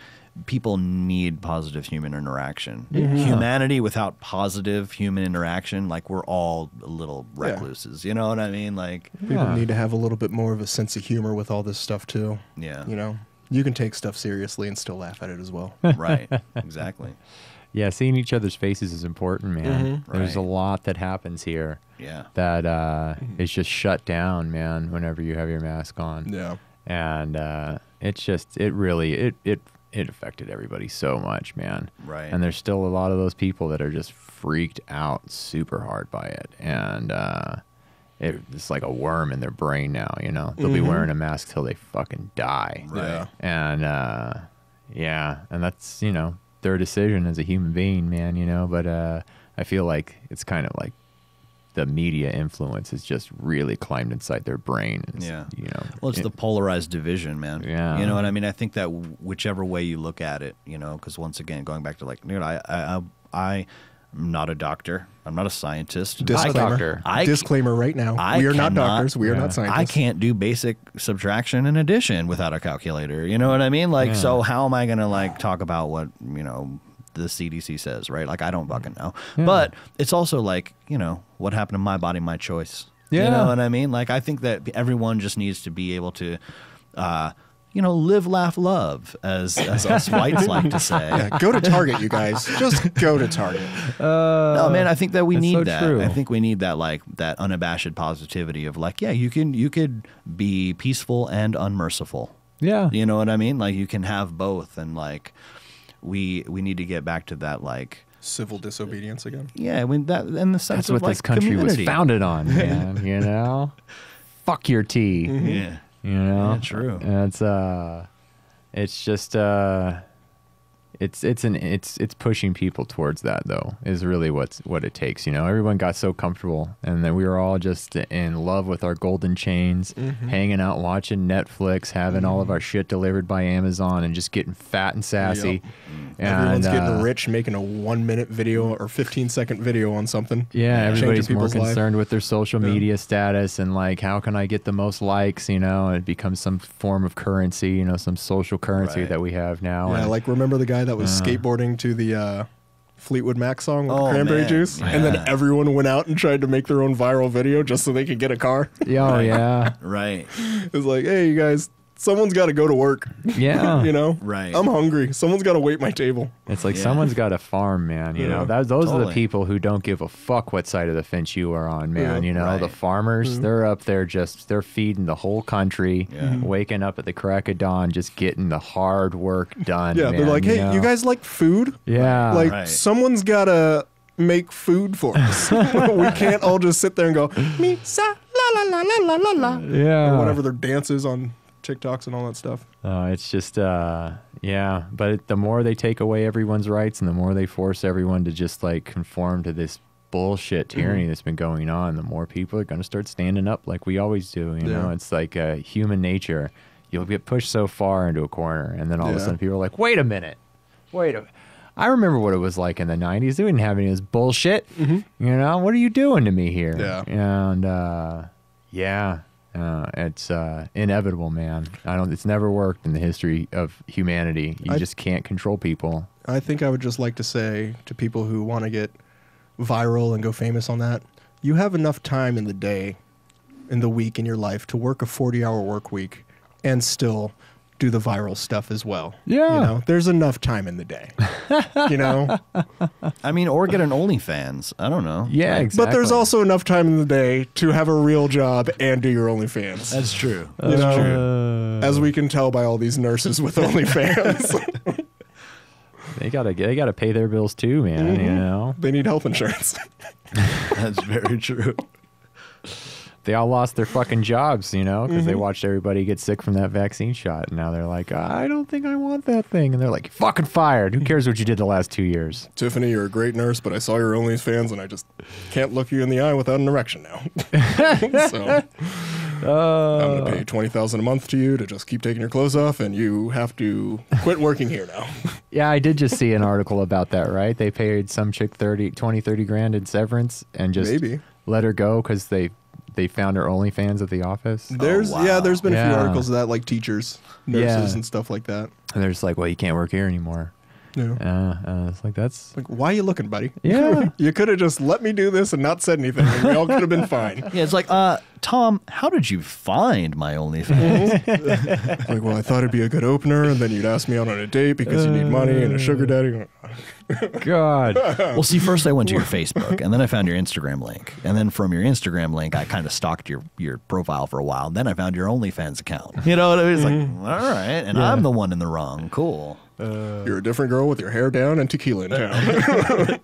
people need positive human interaction. Yeah. Humanity without positive human interaction, like we're all little recluses. Yeah. You know what I mean? Like people yeah. need to have a little bit more of a sense of humor with all this stuff too. Yeah, you know, you can take stuff seriously and still laugh at it as well. Right? Exactly. Yeah, seeing each other's faces is important, man. Mm-hmm. There's right. a lot that happens here. Yeah, that uh, mm-hmm. is just shut down, man. Whenever you have your mask on. Yeah, and uh, it's just it really it it. It affected everybody so much, man. Right. And there's still a lot of those people that are just freaked out super hard by it. And uh, it, it's like a worm in their brain now, you know? They'll mm-hmm. be wearing a mask till they fucking die. Right. Yeah. And, uh, yeah. And that's, you know, their decision as a human being, man, you know? But uh, I feel like it's kind of like the media influence has just really climbed inside their brain. It's, yeah. You know, well, it's it, the polarized division, man. Yeah. You know what I mean? I think that whichever way you look at it, you know, because once again, going back to like, dude, I, I, I, I'm not a doctor. I'm not a scientist. Disclaimer. I, doctor. I, Disclaimer right now. I we are cannot, not doctors. We yeah. are not scientists. I can't do basic subtraction and addition without a calculator. You know what I mean? Like, yeah. so how am I going to like talk about what, you know, the C D C says, right? Like, I don't fucking know. Yeah. But it's also like, you know, what happened to my body, my choice. Yeah. You know what I mean? Like, I think that everyone just needs to be able to, uh, you know, live, laugh, love, as, as us whites like to say. Yeah, go to Target, you guys. Just go to Target. Uh, no, man, I think that we need so that. True. I think we need that, like, that unabashed positivity of, like, yeah, you can, you could be peaceful and unmerciful. Yeah. You know what I mean? Like, you can have both and, like, We we need to get back to that like civil disobedience again. Yeah, when that and the sense that's of, what like, this country community. Was founded on, man. You know, fuck your tea. Mm-hmm. Yeah, you know, yeah, true. It's uh, it's just uh, it's it's an it's it's pushing people towards that though is really what's what it takes. You know, everyone got so comfortable, and then we were all just in love with our golden chains, mm-hmm. hanging out, watching Netflix, having mm-hmm. all of our shit delivered by Amazon, and just getting fat and sassy. Yep. And, everyone's getting uh, rich, making a one-minute video or fifteen-second video on something. Yeah, everybody's more concerned life. With their social yeah. media status and, like, how can I get the most likes, you know? And it becomes some form of currency, you know, some social currency right. that we have now. Yeah, and, like, remember the guy that was uh, skateboarding to the uh, Fleetwood Mac song with oh, cranberry man. Juice? Yeah. And then everyone went out and tried to make their own viral video just so they could get a car? Yeah, oh, yeah. Right. It's like, hey, you guys... someone's got to go to work. Yeah. You know? Right. I'm hungry. Someone's got to wait my table. It's like yeah. someone's got to farm, man. You yeah. know, that, those totally. Are the people who don't give a fuck what side of the fence you are on, man. Yeah. You know, right. the farmers, mm-hmm. they're up there just, they're feeding the whole country, yeah. waking up at the crack of dawn, just getting the hard work done. Yeah. Man, they're like, hey, you, know? You guys like food? Yeah. Like, right. someone's got to make food for us. We can't all just sit there and go, me, sa, la, la, la, la, la, la. Yeah. Or whatever their dance is on. TikToks and all that stuff. Uh, it's just, uh, yeah. But it, the more they take away everyone's rights and the more they force everyone to just, like, conform to this bullshit tyranny mm-hmm. that's been going on, the more people are going to start standing up like we always do. You yeah. know, it's like uh, human nature. You'll get pushed so far into a corner, and then all yeah. of a sudden people are like, wait a minute. Wait a minute. I remember what it was like in the nineties. They didn't have any of this bullshit. Mm-hmm. You know, what are you doing to me here? Yeah. And uh, yeah, uh, it's uh, inevitable, man. I don't. It's never worked in the history of humanity. You I, just can't control people. I think I would just like to say to people who want to get viral and go famous on that, you have enough time in the day, in the week, in your life to work a forty-hour work week and still do the viral stuff as well. Yeah. You know, there's enough time in the day, you know? I mean, or get an OnlyFans. I don't know. Yeah, exactly. But there's also enough time in the day to have a real job and do your OnlyFans. That's true. That's you know, true. As we can tell by all these nurses with OnlyFans. They gotta they gotta pay their bills too, man. Mm-hmm. You know, they need health insurance. That's very true. They all lost their fucking jobs, you know, because mm-hmm. they watched everybody get sick from that vaccine shot, and now they're like, I don't think I want that thing, and they're like, fucking fired. Who cares what you did the last two years? Tiffany, you're a great nurse, but I saw your OnlyFans, and I just can't look you in the eye without an erection now. So uh, I'm gonna pay twenty thousand a month to you to just keep taking your clothes off, and you have to quit working here now. Yeah, I did just see an article about that. Right, they paid some chick thirty, twenty, thirty grand in severance, and just maybe let her go because they. They found her OnlyFans at the office. There's oh, wow. Yeah, there's been a yeah. few articles of that, like teachers, nurses, yeah. and stuff like that. And they're just like, well, you can't work here anymore. No. Yeah. Uh, uh, it's like, that's... Like, why are you looking, buddy? Yeah. You could have just let me do this and not said anything, and we all could have been fine. Yeah, it's like, uh, Tom, how did you find my OnlyFans? Like, well, I thought it'd be a good opener, and then you'd ask me out on a date because uh, you need money and a sugar daddy. God. Well, see, first I went to your Facebook, and then I found your Instagram link. And then from your Instagram link, I kind of stalked your, your profile for a while. And then I found your OnlyFans account. You know what I mean? It's mm-hmm. like, all right, and yeah. I'm the one in the wrong. Cool. Uh, You're a different girl with your hair down and tequila in town.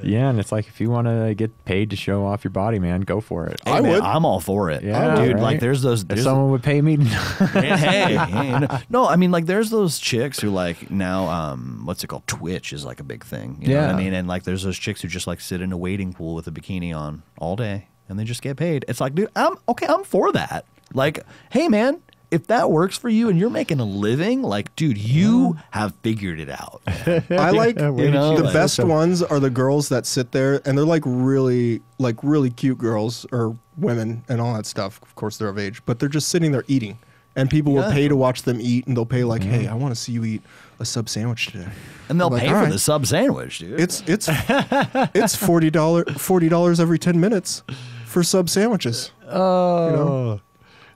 Yeah, and it's like, if you want to get paid to show off your body, man, go for it. Hey, I man, would. I'm all for it. Yeah, dude. Right? Like, there's those. There's if someone would pay me. hey, hey, hey no. no, I mean, like, there's those chicks who like now, um, what's it called? Twitch is like a big thing. You yeah, know what I mean, and like, there's those chicks who just like sit in a wading pool with a bikini on all day, and they just get paid. It's like, dude, I'm okay. I'm for that. Like, hey, man. If that works for you and you're making a living, like, dude, you have figured it out. I like, yeah, you know, the like, best so. ones are the girls that sit there, and they're like really, like really cute girls or women and all that stuff. Of course, they're of age, but they're just sitting there eating. And people yeah. will pay to watch them eat, and they'll pay like, mm-hmm. hey, I want to see you eat a sub sandwich today. And they'll like, pay for right. the sub sandwich, dude. It's, it's, it's forty dollars every ten minutes for sub sandwiches. Oh. You know?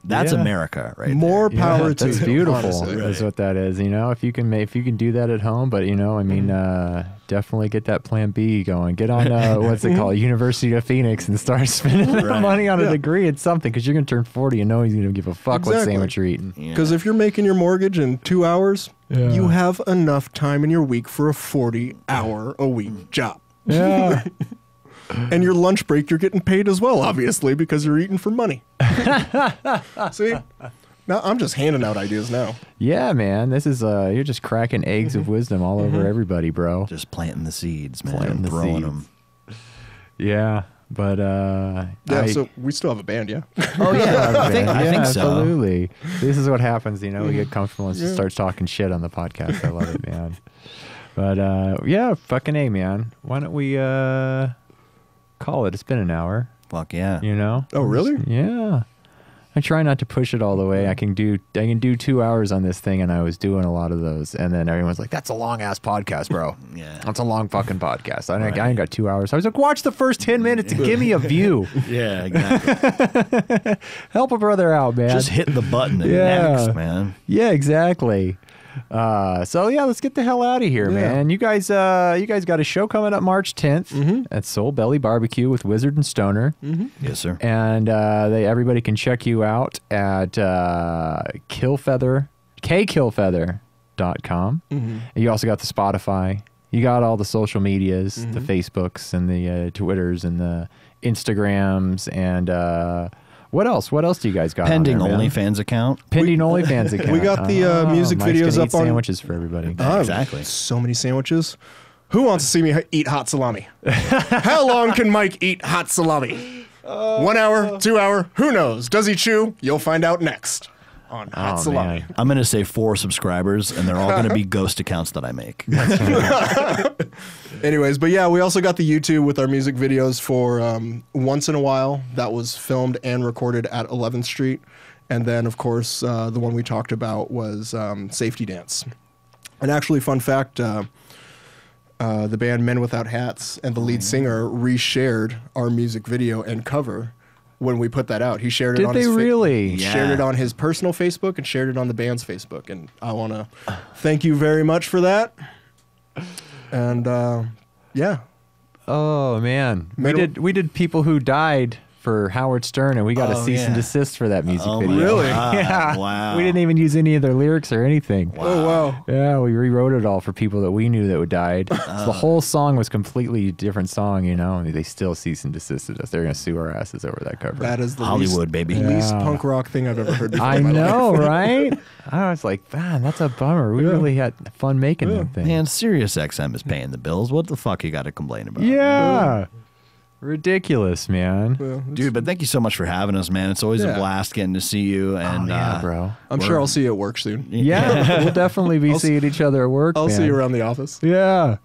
That's yeah. America, right? More there. power yeah, to that's beautiful. Honestly, is right. what that is. You know, if you can make, if you can do that at home, but you know, I mean, uh, definitely get that Plan B going. Get on uh, what's it called, University of Phoenix, and start spending right. money on yeah. a degree at something, because you're gonna turn forty and nobody's gonna give a fuck exactly. what sandwich you're eating. Because yeah. if you're making your mortgage in two hours, yeah. you have enough time in your week for a forty-hour-a-week job. Yeah. And your lunch break, you're getting paid as well, obviously, because you're eating for money. See? Now I'm just handing out ideas now. Yeah, man. This is, uh, you're just cracking eggs of wisdom all over everybody, bro. Just planting the seeds, man. Planting the throwing seeds. them. Yeah. But, uh... yeah, I, so we still have a band, yeah? Oh, yeah. I think, yeah, I think absolutely. so. Absolutely. This is what happens, you know, we get comfortable and yeah. starts talking shit on the podcast. I love it, man. But, uh, yeah, fucking A, man. Why don't we, uh... call it. It's been an hour. Fuck yeah. You know? Oh, really? Yeah. I try not to push it all the way. I can do I can do two hours on this thing, and I was doing a lot of those, and then everyone's like, that's a long-ass podcast, bro. Yeah. That's a long fucking podcast. I, right. I ain't got two hours. I was like, watch the first ten minutes and give me a view. Yeah, exactly. Help a brother out, man. Just hit the button and yeah. next, man. Yeah, exactly. Uh, so yeah, let's get the hell out of here, yeah. man. You guys, uh, you guys got a show coming up March tenth mm-hmm. at Soulbelly Barbecue with Wizard and Stoner. Mm-hmm. Yes, sir. And uh, they everybody can check you out at uh, Kilfeather, k kilfeather dot com. Mm-hmm. You also got the Spotify. You got all the social medias, mm-hmm. the Facebooks and the uh, Twitters and the Instagrams and. Uh, What else? What else do you guys got? Pending OnlyFans account. Pending OnlyFans account. We got the uh, oh, music Mike's videos up eat on sandwiches for everybody. Oh, exactly. So many sandwiches. Who wants to see me eat hot salami? How long can Mike eat hot salami? Uh, One hour, two hour. Who knows? Does he chew? You'll find out next. on Hot oh, Salami. Man. I'm going to say four subscribers, and they're all going to be ghost accounts that I make. Anyways, but yeah, we also got the YouTube with our music videos for um, Once in a While. That was filmed and recorded at eleventh street. And then, of course, uh, the one we talked about was um, Safety Dance. And actually, fun fact, uh, uh, the band Men Without Hats and the lead mm. singer reshared our music video and cover when we put that out. He shared it Did on they his really? Yeah. Shared it on his personal Facebook and shared it on the band's Facebook. And I want to thank you very much for that. And uh, yeah. Oh man, we did we did People Who Died for Howard Stern, and we got oh, a cease yeah. and desist for that music oh, video. Really? God. Yeah. Wow. We didn't even use any of their lyrics or anything. Wow. Oh, wow. Yeah, we rewrote it all for people that we knew that died. Uh. So the whole song was completely different song, you know, and they still cease and desisted us. They're going to sue our asses over that cover. That is the Hollywood, least, baby. Yeah. least punk rock thing I've ever heard before I in my know, life. right? I was like, man, that's a bummer. We yeah. really had fun making yeah. that thing. Man, Sirius X M is paying the bills. What the fuck you got to complain about? Yeah. Ooh. Ridiculous, man. Well, dude, but thank you so much for having us, man. It's always yeah. a blast getting to see you. And oh, yeah, uh, bro. I'm sure I'll see you at work soon. Yeah, we'll definitely be I'll seeing each other at work. I'll man. see you around the office. Yeah.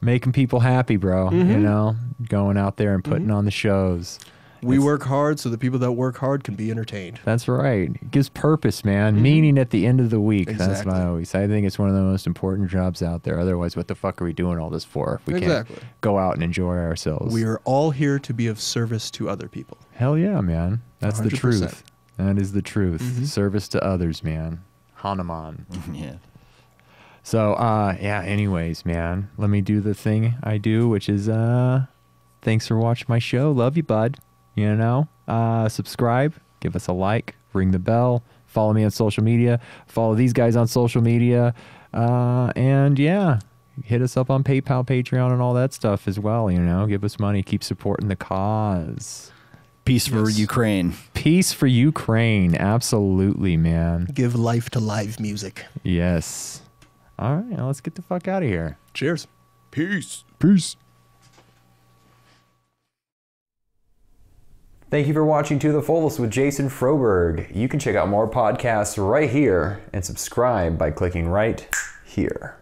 Making people happy, bro. Mm-hmm. You know, going out there and putting mm-hmm. on the shows. We it's, work hard so the people that work hard can be entertained. That's right. It gives purpose, man. Mm-hmm. Meaning at the end of the week. Exactly. That's my always. I think it's one of the most important jobs out there. Otherwise, what the fuck are we doing all this for if we exactly. can't go out and enjoy ourselves? We are all here to be of service to other people. Hell yeah, man. That's one hundred percent. The truth. That is the truth. Mm-hmm. Service to others, man. Hanuman. Yeah. So, uh, yeah, anyways, man, let me do the thing I do, which is uh, thanks for watching my show. Love you, bud. You know, uh, subscribe, give us a like, ring the bell, follow me on social media, follow these guys on social media, uh, and yeah, hit us up on PayPal, Patreon, and all that stuff as well, you know, give us money, keep supporting the cause. Peace for yes. Ukraine. Peace for Ukraine, absolutely, man. Give life to live music. Yes. All right, now let's get the fuck out of here. Cheers. Peace. Peace. Thank you for watching To The Fullest with Jason Froberg. You can check out more podcasts right here and subscribe by clicking right here.